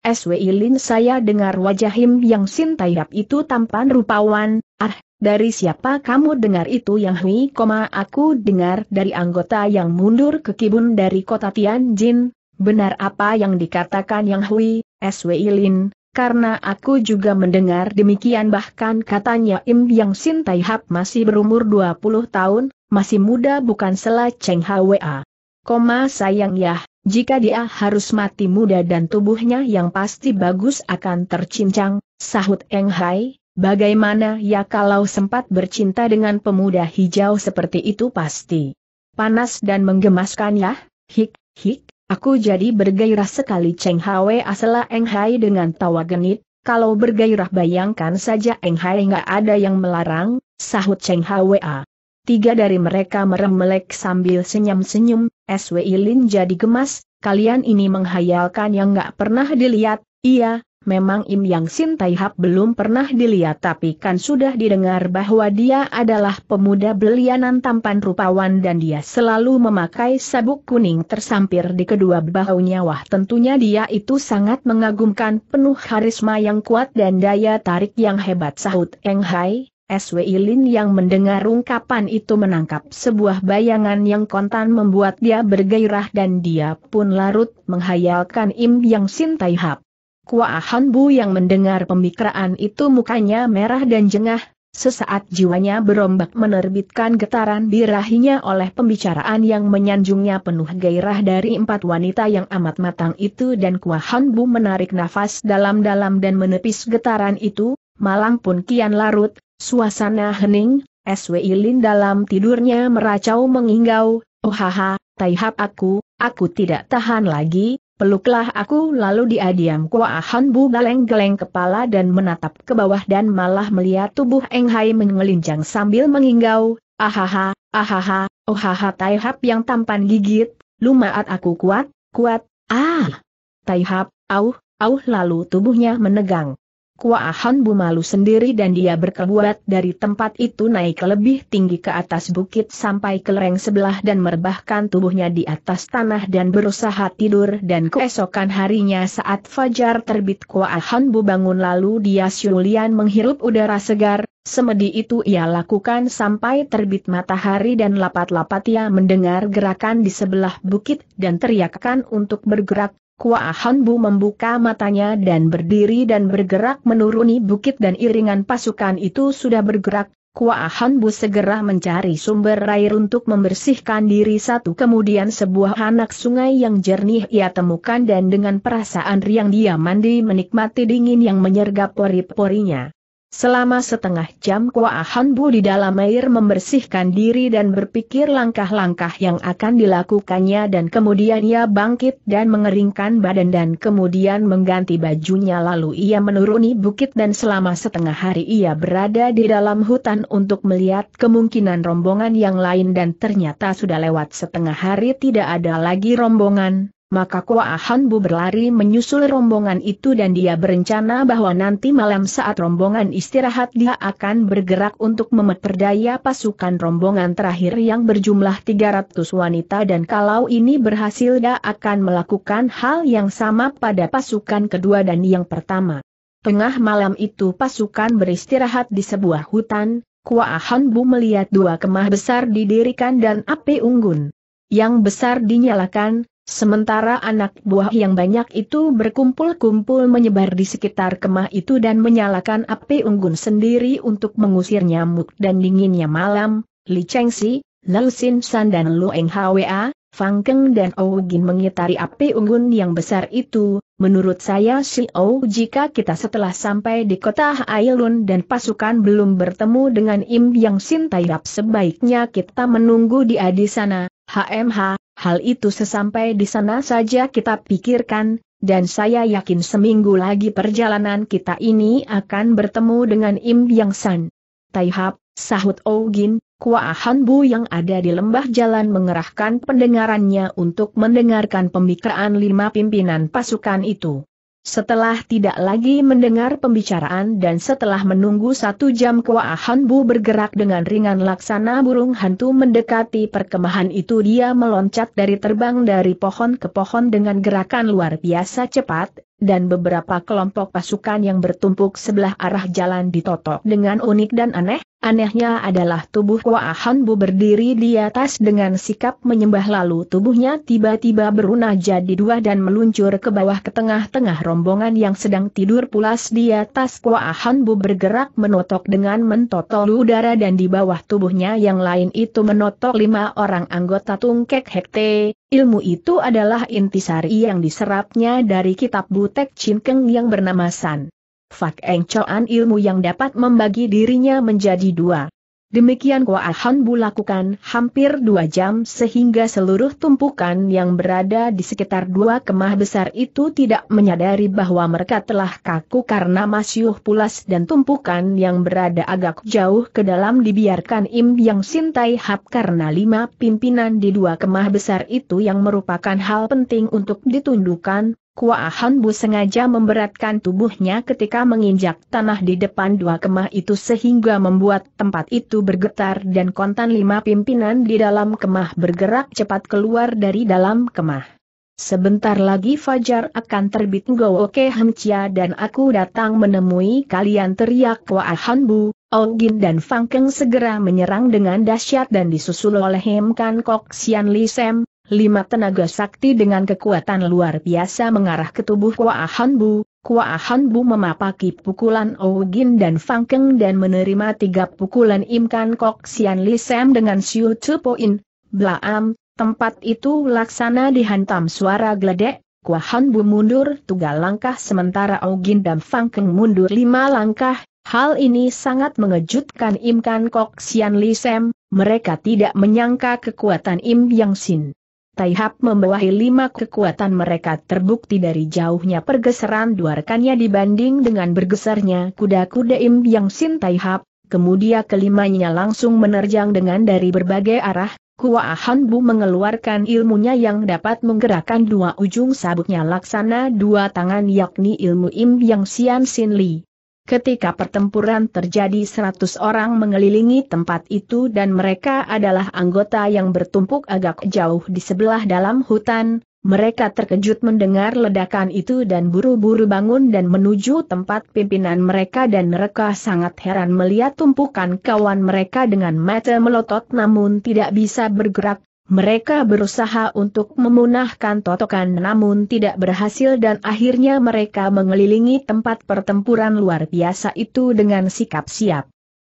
Swi Lin, saya dengar wajah Im Yang Xin Taihap itu tampan rupawan. Ah, dari siapa kamu dengar itu Yang Hui? Koma, aku dengar dari anggota yang mundur ke Kibun dari kota Tianjin. Benar apa yang dikatakan Yang Hui, Swi Lin, karena aku juga mendengar demikian. Bahkan katanya Im Yang Xin Taihap masih berumur dua puluh tahun, masih muda bukan, sela Cheng Hwa. Koma, sayang ya, jika dia harus mati muda dan tubuhnya yang pasti bagus akan tercincang, sahut Eng Hai. Bagaimana ya kalau sempat bercinta dengan pemuda hijau seperti itu, pasti panas dan menggemaskan ya. Hik, hik, aku jadi bergairah sekali Cheng Hwa, asela Eng Hai dengan tawa genit. Kalau bergairah bayangkan saja Eng Hai, nggak ada yang melarang, sahut Cheng Hwa. Tiga dari mereka meremelek sambil senyum-senyum. Swi Lin jadi gemas, kalian ini menghayalkan yang nggak pernah dilihat. Iya. Memang Im Yang Xin Taihap belum pernah dilihat, tapi kan sudah didengar bahwa dia adalah pemuda belianan tampan rupawan dan dia selalu memakai sabuk kuning tersampir di kedua bahunya. Wah, tentunya dia itu sangat mengagumkan, penuh karisma yang kuat dan daya tarik yang hebat, sahut Eng Hai. Swi Lin yang mendengar ungkapan itu menangkap sebuah bayangan yang kontan membuat dia bergairah dan dia pun larut menghayalkan Im Yang Xin Taihap. Kua Ahanbu yang mendengar pembicaraan itu mukanya merah dan jengah, sesaat jiwanya berombak menerbitkan getaran di rahinya oleh pembicaraan yang menyanjungnya penuh gairah dari empat wanita yang amat matang itu, dan Kua Ahanbu menarik nafas dalam-dalam dan menepis getaran itu, malang pun kian larut, suasana hening. Swi Lin dalam tidurnya meracau menginggau, oh haha, Taihap aku, aku tidak tahan lagi. Peluklah aku. Lalu dia diam. Kua Ahanbu geleng-geleng kepala dan menatap ke bawah dan malah melihat tubuh Eng Hai mengelinjang sambil menginggau. Ahaha, ahaha, ohaha, Taihap yang tampan gigit, lumaat aku kuat, kuat, ah. Taihap, auh, auh. Lalu tubuhnya menegang. Kua Ahanbu malu sendiri dan dia berkeluar dari tempat itu naik lebih tinggi ke atas bukit sampai ke lereng sebelah dan merebahkan tubuhnya di atas tanah dan berusaha tidur, dan keesokan harinya saat fajar terbit Kua Ahanbu bangun lalu dia syulian menghirup udara segar, semedi itu ia lakukan sampai terbit matahari dan lapat-lapat ia mendengar gerakan di sebelah bukit dan teriakkan untuk bergerak. Kua Ahanbu membuka matanya dan berdiri dan bergerak menuruni bukit dan iringan pasukan itu sudah bergerak. Kua Ahanbu segera mencari sumber air untuk membersihkan diri satu kemudian sebuah anak sungai yang jernih ia temukan dan dengan perasaan riang dia mandi menikmati dingin yang menyergap pori-porinya. Selama setengah jam Kua Ahanbu di dalam air membersihkan diri dan berpikir langkah-langkah yang akan dilakukannya dan kemudian ia bangkit dan mengeringkan badan dan kemudian mengganti bajunya lalu ia menuruni bukit dan selama setengah hari ia berada di dalam hutan untuk melihat kemungkinan rombongan yang lain dan ternyata sudah lewat setengah hari tidak ada lagi rombongan. Maka Kua Ahanbu berlari menyusul rombongan itu dan dia berencana bahwa nanti malam saat rombongan istirahat dia akan bergerak untuk memperdaya pasukan rombongan terakhir yang berjumlah tiga ratus wanita dan kalau ini berhasil dia akan melakukan hal yang sama pada pasukan kedua dan yang pertama. Tengah malam itu pasukan beristirahat di sebuah hutan, Kua Ahanbu melihat dua kemah besar didirikan dan api unggun. Yang besar dinyalakan, sementara anak buah yang banyak itu berkumpul-kumpul menyebar di sekitar kemah itu dan menyalakan api unggun sendiri untuk mengusir nyamuk dan dinginnya malam. Li Chengsi, Lau Sin San dan Lu Eng Hwa, Fang Keng dan Houjin mengitari api unggun yang besar itu. Menurut saya Xiao, jika kita setelah sampai di kota Hailun dan pasukan belum bertemu dengan Im Yang Xin Taihap sebaiknya kita menunggu dia di sana. H M H. Hal itu sesampai di sana saja kita pikirkan, dan saya yakin seminggu lagi perjalanan kita ini akan bertemu dengan Im Yang San Taihap, sahut Houjin. Kua Ahanbu yang ada di lembah jalan mengerahkan pendengarannya untuk mendengarkan pembicaraan lima pimpinan pasukan itu. Setelah tidak lagi mendengar pembicaraan dan setelah menunggu satu jam Kua Ahanbu bergerak dengan ringan laksana burung hantu mendekati perkemahan itu dia meloncat dari terbang dari pohon ke pohon dengan gerakan luar biasa cepat, dan beberapa kelompok pasukan yang bertumpuk sebelah arah jalan ditotok dengan unik dan aneh. Anehnya adalah tubuh Kua Ahanbu berdiri di atas dengan sikap menyembah lalu tubuhnya tiba-tiba berunah jadi dua dan meluncur ke bawah ke tengah-tengah rombongan yang sedang tidur pulas di atas. Kua Ahanbu bergerak menotok dengan mentotol udara dan di bawah tubuhnya yang lain itu menotok lima orang anggota Tungkek Hekte. Ilmu itu adalah intisari yang diserapnya dari kitab Butek Cinkeng yang bernama San Fak Eng Choan, ilmu yang dapat membagi dirinya menjadi dua. Demikian Kua Ahanbu lakukan hampir dua jam sehingga seluruh tumpukan yang berada di sekitar dua kemah besar itu tidak menyadari bahwa mereka telah kaku karena masih pulas dan tumpukan yang berada agak jauh ke dalam dibiarkan Im Yang Xin Taihap karena lima pimpinan di dua kemah besar itu yang merupakan hal penting untuk ditundukkan. Kua Ahanbu sengaja memberatkan tubuhnya ketika menginjak tanah di depan dua kemah itu sehingga membuat tempat itu bergetar dan kontan lima pimpinan di dalam kemah bergerak cepat keluar dari dalam kemah. Sebentar lagi fajar akan terbit, Ngooke Hamcia dan aku datang menemui kalian, teriak Kua Ahanbu. Houjin dan Fang Keng segera menyerang dengan dahsyat dan disusul oleh Im Kan Kok Xian Li Sem. Lima tenaga sakti dengan kekuatan luar biasa mengarah ke tubuh Kua Ahanbu. Kua Ahanbu memapaki pukulan Houjin dan Fang Keng dan menerima tiga pukulan Im Kan Kok Xian Li Sem dengan Siu Tong. Blaam, tempat itu laksana dihantam suara geledek. Kua Ahanbu mundur tiga langkah sementara Houjin dan Fang Keng mundur lima langkah. Hal ini sangat mengejutkan Im Kan Kok Xian Li Sem, mereka tidak menyangka kekuatan Im Yang Xin Taihap membawahi lima kekuatan mereka terbukti dari jauhnya pergeseran dua rekannya dibanding dengan bergesernya kuda-kuda Im Yang Xin Taihap, kemudian kelimanya langsung menerjang dengan dari berbagai arah. Kua Ahanbu mengeluarkan ilmunya yang dapat menggerakkan dua ujung sabuknya laksana dua tangan yakni ilmu Im Yang Xian Xin Li Ketika pertempuran terjadi, seratus orang mengelilingi tempat itu dan mereka adalah anggota yang bertumpuk agak jauh di sebelah dalam hutan. Mereka terkejut mendengar ledakan itu dan buru-buru bangun dan menuju tempat pimpinan mereka dan mereka sangat heran melihat tumpukan kawan mereka dengan mata melotot namun tidak bisa bergerak. Mereka berusaha untuk memunahkan totokan namun tidak berhasil dan akhirnya mereka mengelilingi tempat pertempuran luar biasa itu dengan sikap siap.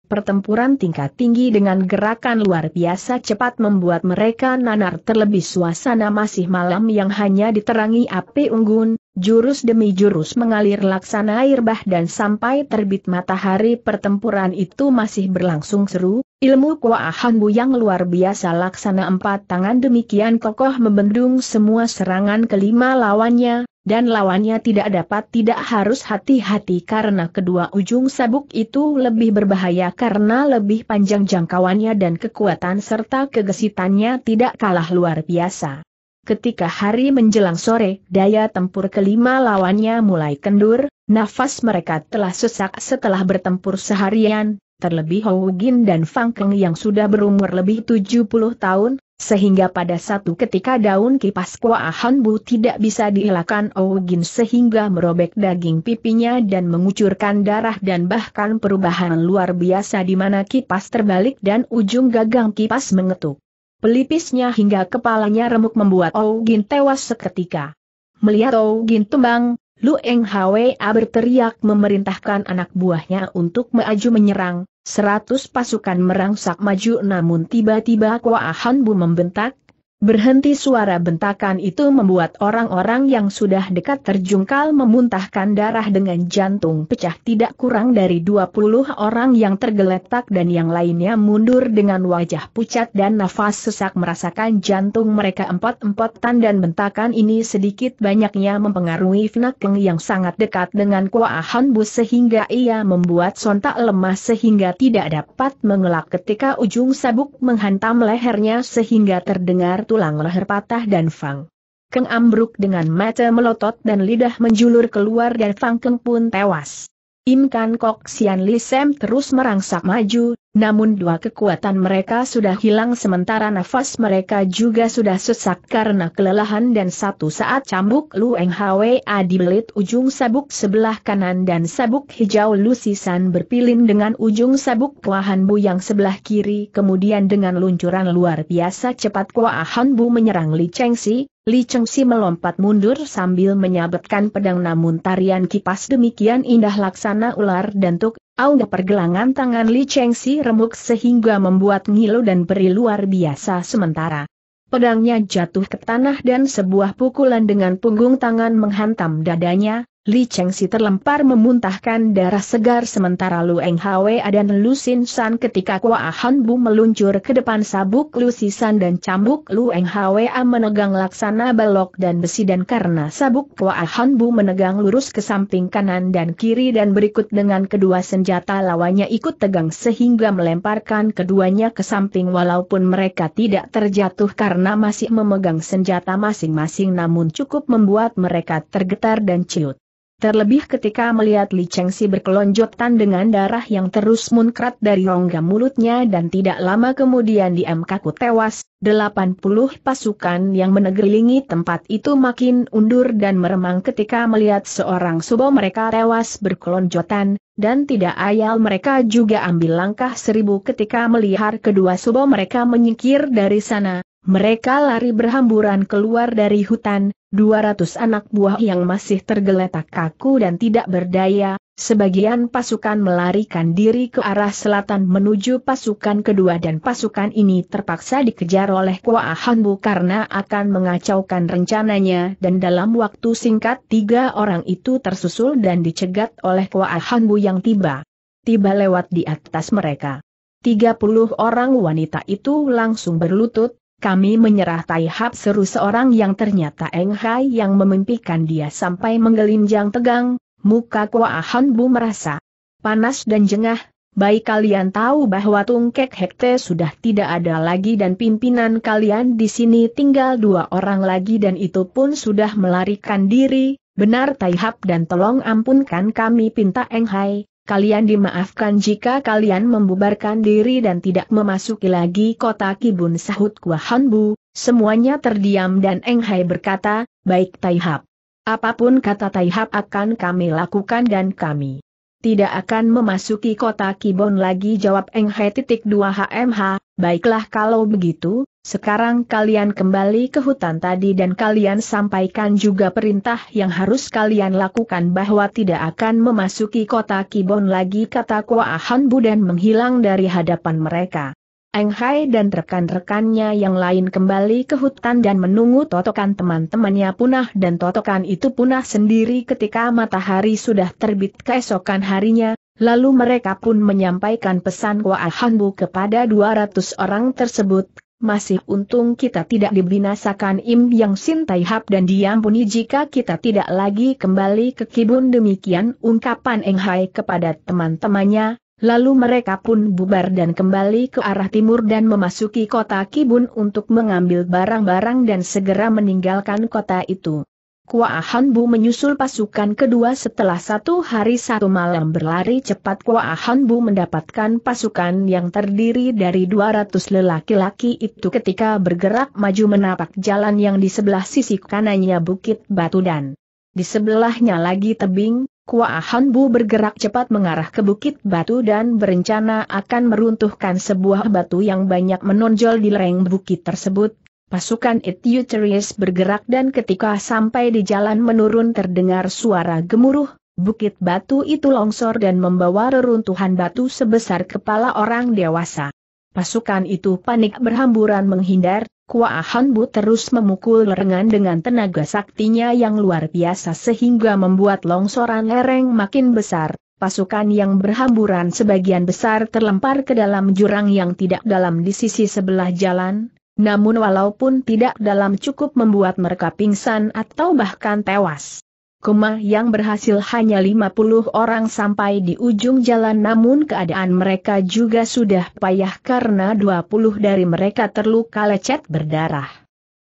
Pertempuran tingkat tinggi dengan gerakan luar biasa cepat membuat mereka nanar terlebih suasana masih malam yang hanya diterangi api unggun, jurus demi jurus mengalir laksana air bah dan sampai terbit matahari pertempuran itu masih berlangsung seru. Ilmu Kua Ahanbu yang luar biasa laksana empat tangan demikian kokoh membendung semua serangan kelima lawannya, dan lawannya tidak dapat tidak harus hati-hati karena kedua ujung sabuk itu lebih berbahaya karena lebih panjang jangkauannya dan kekuatan serta kegesitannya tidak kalah luar biasa. Ketika hari menjelang sore, daya tempur kelima lawannya mulai kendur, nafas mereka telah sesak setelah bertempur seharian. Terlebih Houjin dan Fang Keng yang sudah berumur lebih tujuh puluh tahun, sehingga pada satu ketika daun kipas Kua Ahanbu tidak bisa dielakkan Houjin sehingga merobek daging pipinya dan mengucurkan darah dan bahkan perubahan luar biasa di mana kipas terbalik dan ujung gagang kipas mengetuk pelipisnya hingga kepalanya remuk membuat Houjin tewas seketika. Melihat Houjin tumbang, Lu Eng Hwa berteriak memerintahkan anak buahnya untuk maju menyerang. Seratus pasukan merangsak maju namun tiba-tiba Kua Ahanbu membentak. Berhenti suara bentakan itu membuat orang-orang yang sudah dekat terjungkal memuntahkan darah dengan jantung pecah tidak kurang dari dua puluh orang yang tergeletak dan yang lainnya mundur dengan wajah pucat dan nafas sesak merasakan jantung mereka empot-empotan dan bentakan ini sedikit banyaknya mempengaruhi Fang Keng yang sangat dekat dengan Kua Ahanbu sehingga ia membuat sontak lemah sehingga tidak dapat mengelak ketika ujung sabuk menghantam lehernya sehingga terdengar tulang leher patah dan Fang Keng ambruk dengan mata melotot dan lidah menjulur keluar dan Fang Keng pun tewas. Im Kan Kok Xian Li Sem terus merangsak maju, namun dua kekuatan mereka sudah hilang sementara nafas mereka juga sudah sesak karena kelelahan dan satu saat cambuk Lu Eng Hwa dibelit ujung sabuk sebelah kanan dan sabuk hijau lusisan berpilin dengan ujung sabuk Kua Ahanbu yang sebelah kiri kemudian dengan luncuran luar biasa cepat Kua Ahanbu menyerang Li Chengsi. Li Chengsi melompat mundur sambil menyabetkan pedang namun tarian kipas demikian indah laksana ular dan tuk, auga pergelangan tangan Li Chengsi remuk sehingga membuat ngilu dan beri luar biasa sementara. Pedangnya jatuh ke tanah dan sebuah pukulan dengan punggung tangan menghantam dadanya, Li Chengsi terlempar memuntahkan darah segar sementara Lu Eng Hwa dan Lu Sin San ketika Kua Ahanbu meluncur ke depan sabuk Lu Sisan dan cambuk Lu Eng Hwa menegang laksana balok dan besi dan karena sabuk Kua Ahanbu menegang lurus ke samping kanan dan kiri dan berikut dengan kedua senjata lawannya ikut tegang sehingga melemparkan keduanya ke samping walaupun mereka tidak terjatuh karena masih memegang senjata masing-masing namun cukup membuat mereka tergetar dan ciut. Terlebih ketika melihat Li Chengsi berkelonjotan dengan darah yang terus muncrat dari rongga mulutnya dan tidak lama kemudian diam kaku tewas, delapan puluh pasukan yang menegelilingi tempat itu makin undur dan meremang ketika melihat seorang subo mereka tewas berkelonjotan, dan tidak ayal mereka juga ambil langkah seribu ketika melihat kedua subo mereka menyingkir dari sana. Mereka lari berhamburan keluar dari hutan, dua ratus anak buah yang masih tergeletak kaku dan tidak berdaya, sebagian pasukan melarikan diri ke arah selatan menuju pasukan kedua dan pasukan ini terpaksa dikejar oleh Kua Ahanbu karena akan mengacaukan rencananya dan dalam waktu singkat tiga orang itu tersusul dan dicegat oleh Kua Ahanbu yang tiba-tiba lewat di atas mereka. tiga puluh orang wanita itu langsung berlutut. "Kami menyerah Taihap," seru seorang yang ternyata Eng Hai yang memimpikan dia sampai menggelinjang tegang, muka Kua Ahanbu merasa panas dan jengah. "Baik kalian tahu bahwa Tungkek Hekte sudah tidak ada lagi dan pimpinan kalian di sini tinggal dua orang lagi dan itu pun sudah melarikan diri, benar Taihap dan tolong ampunkan kami," pinta Eng Hai. kalian dimaafkan jika kalian membubarkan diri dan tidak memasuki lagi kota Kibun, sahut Kua Ahanbu. Semuanya terdiam dan Eng Hai berkata, baik Taihap. Apapun kata Taihap akan kami lakukan dan kami tidak akan memasuki kota Kibun lagi, jawab Eng Hai. dua hmm, baiklah kalau begitu, sekarang kalian kembali ke hutan tadi dan kalian sampaikan juga perintah yang harus kalian lakukan bahwa tidak akan memasuki kota Kibun lagi, kata Kua Ahanbu dan menghilang dari hadapan mereka. Eng Hai dan rekan-rekannya yang lain kembali ke hutan dan menunggu totokan teman-temannya punah, dan totokan itu punah sendiri ketika matahari sudah terbit keesokan harinya. Lalu mereka pun menyampaikan pesan Kua Ahanbu kepada dua ratus orang tersebut. Masih untung kita tidak dibinasakan Im Yang Xin Taihap dan diampuni jika kita tidak lagi kembali ke Kibun, demikian ungkapan Eng Hai kepada teman-temannya. Lalu mereka pun bubar dan kembali ke arah timur dan memasuki kota Kibun untuk mengambil barang-barang dan segera meninggalkan kota itu. Kua Ahanbu menyusul pasukan kedua. Setelah satu hari satu malam berlari cepat, Kua Ahanbu mendapatkan pasukan yang terdiri dari dua ratus lelaki-laki itu ketika bergerak maju menapak jalan yang di sebelah sisi kanannya bukit batu dan di sebelahnya lagi tebing. Kua Ahanbu bergerak cepat mengarah ke bukit batu dan berencana akan meruntuhkan sebuah batu yang banyak menonjol di lereng bukit tersebut. Pasukan itu terus bergerak dan ketika sampai di jalan menurun terdengar suara gemuruh, bukit batu itu longsor dan membawa reruntuhan batu sebesar kepala orang dewasa. Pasukan itu panik berhamburan menghindar. Kua Ahanbu terus memukul lerengan dengan tenaga saktinya yang luar biasa sehingga membuat longsoran lereng makin besar. Pasukan yang berhamburan sebagian besar terlempar ke dalam jurang yang tidak dalam di sisi sebelah jalan, namun walaupun tidak dalam cukup membuat mereka pingsan atau bahkan tewas. Koma yang berhasil hanya lima puluh orang sampai di ujung jalan, namun keadaan mereka juga sudah payah karena dua puluh dari mereka terluka lecet berdarah.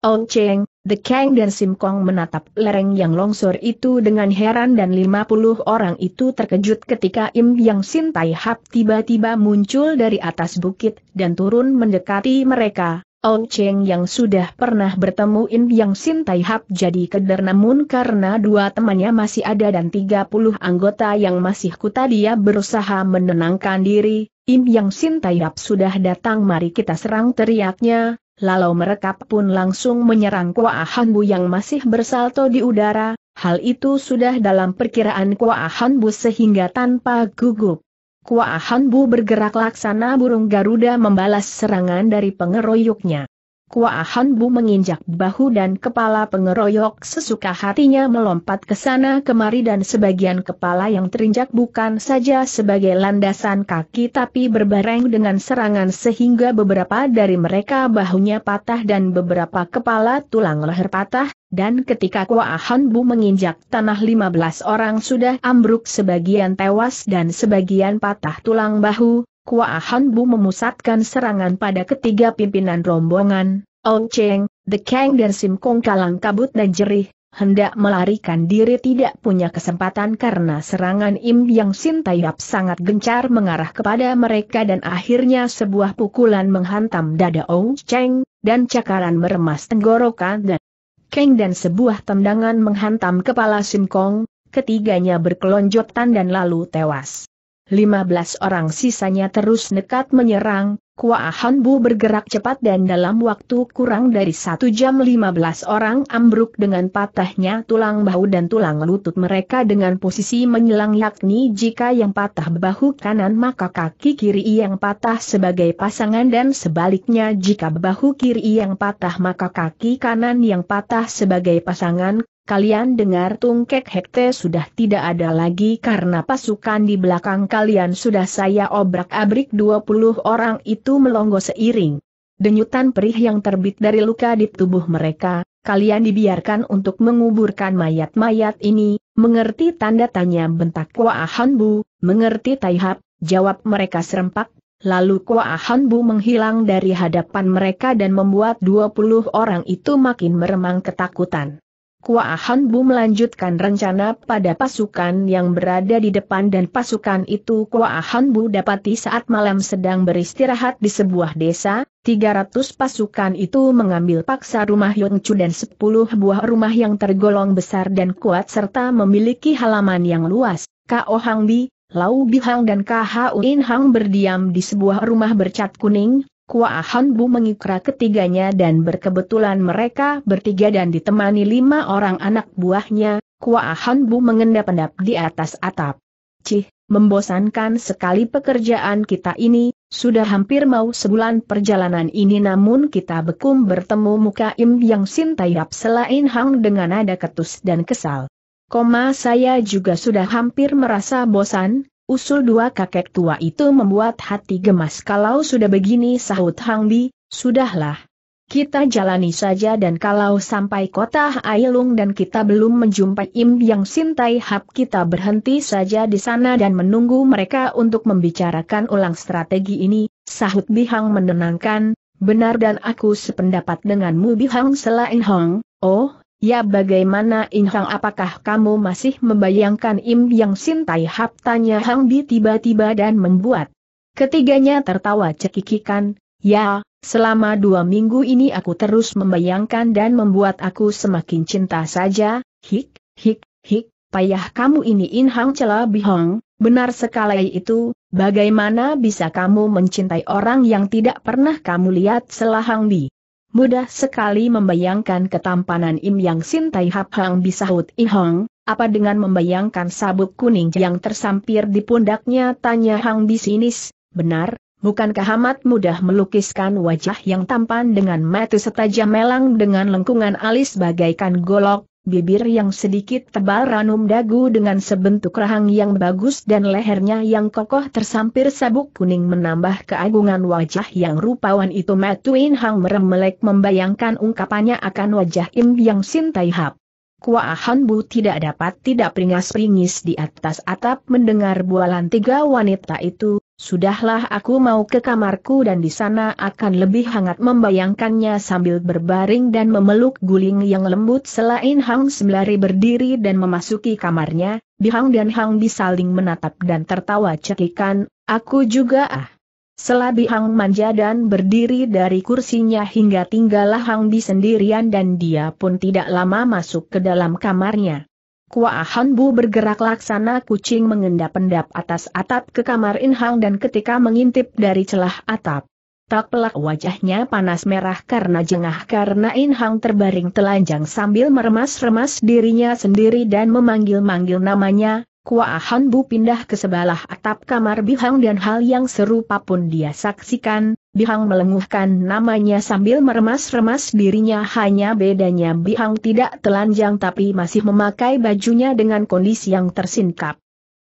Ao Chong, The Kang dan Sim Kong menatap lereng yang longsor itu dengan heran dan lima puluh orang itu terkejut ketika Im Yang Xin Taihap tiba-tiba muncul dari atas bukit dan turun mendekati mereka. Ao Chong yang sudah pernah bertemu Im Yang Xin Taihap jadi keder, namun karena dua temannya masih ada dan tiga puluh anggota yang masih kuta dia berusaha menenangkan diri. Im Yang Xin Taihap sudah datang, mari kita serang, teriaknya. Lalu mereka pun langsung menyerang Kua Ahanbu yang masih bersalto di udara. Hal itu sudah dalam perkiraan Kua Ahanbu sehingga tanpa gugup Kua Ahanbu bergerak laksana burung Garuda membalas serangan dari pengeroyoknya. Kua Ahanbu menginjak bahu dan kepala pengeroyok sesuka hatinya melompat ke sana kemari, dan sebagian kepala yang terinjak bukan saja sebagai landasan kaki tapi berbareng dengan serangan sehingga beberapa dari mereka bahunya patah dan beberapa kepala tulang leher patah. Dan ketika Kua Ahanbu menginjak tanah, lima belas orang sudah ambruk, sebagian tewas dan sebagian patah tulang bahu. Kua Ahanbu memusatkan serangan pada ketiga pimpinan rombongan, Ao Chong, The Kang dan Sim Kong kalang kabut dan jerih, hendak melarikan diri tidak punya kesempatan karena serangan Im Yang Xin Taihap sangat gencar mengarah kepada mereka, dan akhirnya sebuah pukulan menghantam dada Ao Chong, dan cakaran meremas tenggorokan dan Kang, dan sebuah tendangan menghantam kepala Sim Kong. Ketiganya berkelonjotan dan lalu tewas. lima belas orang sisanya terus nekat menyerang. Kua Ahanbu bergerak cepat dan dalam waktu kurang dari satu jam lima belas orang ambruk dengan patahnya tulang bahu dan tulang lutut mereka dengan posisi menyelang, yakni jika yang patah bahu kanan maka kaki kiri yang patah sebagai pasangan, dan sebaliknya jika bahu kiri yang patah maka kaki kanan yang patah sebagai pasangan. Kalian dengar, Tungkek Hekte sudah tidak ada lagi karena pasukan di belakang kalian sudah saya obrak-abrik. Dua puluh orang itu melongo seiring denyutan perih yang terbit dari luka di tubuh mereka. Kalian dibiarkan untuk menguburkan mayat-mayat ini, mengerti tanda tanya, bentak Kua Ahanbu. Mengerti Taihap, jawab mereka serempak. Lalu Kua Ahanbu menghilang dari hadapan mereka dan membuat dua puluh orang itu makin meremang ketakutan. Kua Ahanbu melanjutkan rencana pada pasukan yang berada di depan, dan pasukan itu Kua Ahanbu dapati saat malam sedang beristirahat di sebuah desa. tiga ratus pasukan itu mengambil paksa rumah Yongcu dan sepuluh buah rumah yang tergolong besar dan kuat serta memiliki halaman yang luas. Kao Hangbi, Lau Bihang dan Kha Uin Hong berdiam di sebuah rumah bercat kuning. Kua Ahanbu mengikra ketiganya dan berkebetulan mereka bertiga dan ditemani lima orang anak buahnya. Kua Ahanbu mengendap-endap di atas atap. Cih, membosankan sekali pekerjaan kita ini, sudah hampir mau sebulan perjalanan ini namun kita bekum bertemu muka Im Yang Xin Taihap selain Hang dengan nada ketus dan kesal. Koma saya juga sudah hampir merasa bosan. Usul dua kakek tua itu membuat hati gemas. Kalau sudah begini, sahut Hang Bi, sudahlah. Kita jalani saja, dan kalau sampai kota Ailung dan kita belum menjumpai Im Yang Xin Taihap, kita berhenti saja di sana dan menunggu mereka untuk membicarakan ulang strategi ini, sahut Bihang menenangkan. Benar dan aku sependapat denganmu Bihang selain Hong. Oh, ya bagaimana In Hang, apakah kamu masih membayangkan Im Yang Xin Taihap, tanya Hang Bi tiba-tiba dan membuat ketiganya tertawa cekikikan. Ya, selama dua minggu ini aku terus membayangkan dan membuat aku semakin cinta saja. Hik, hik, hik, payah kamu ini In Hang, celah Bihang. Benar sekali itu, bagaimana bisa kamu mencintai orang yang tidak pernah kamu lihat, celah Hang Bi. Mudah sekali membayangkan ketampanan Im Yang Xin Taihap, Hang Bi sahut I Hong. Apa dengan membayangkan sabuk kuning yang tersampir di pundaknya, tanya Hang Bi sinis. Benar, bukankah amat mudah melukiskan wajah yang tampan dengan mata setajam melang dengan lengkungan alis bagaikan golok, bibir yang sedikit tebal ranum dagu dengan sebentuk rahang yang bagus dan lehernya yang kokoh tersampir sabuk kuning menambah keagungan wajah yang rupawan itu. Matuin Hang meremelek membayangkan ungkapannya akan wajah Im Yang Xin Taihap. Kua Ahanbu tidak dapat tidak peringas-peringis di atas atap mendengar bualan tiga wanita itu. Sudahlah, aku mau ke kamarku dan di sana akan lebih hangat, membayangkannya sambil berbaring dan memeluk guling yang lembut. Selain Hang sembari berdiri dan memasuki kamarnya, Bihang dan Hang Bi saling menatap dan tertawa cekikan. Aku juga ah. Selah Bihang manja dan berdiri dari kursinya hingga tinggallah Hang Bi sendirian dan dia pun tidak lama masuk ke dalam kamarnya. Kua Ahanbu bergerak laksana kucing mengendap-endap atas atap ke kamar In Hang dan ketika mengintip dari celah atap, tak pelak wajahnya panas merah karena jengah karena In Hang terbaring telanjang sambil meremas-remas dirinya sendiri dan memanggil-manggil namanya. Kua Ahanbu pindah ke sebelah atap kamar Bihang dan hal yang serupa pun dia saksikan. Bihang melenguhkan namanya sambil meremas-remas dirinya, hanya bedanya Bihang tidak telanjang tapi masih memakai bajunya dengan kondisi yang tersingkap.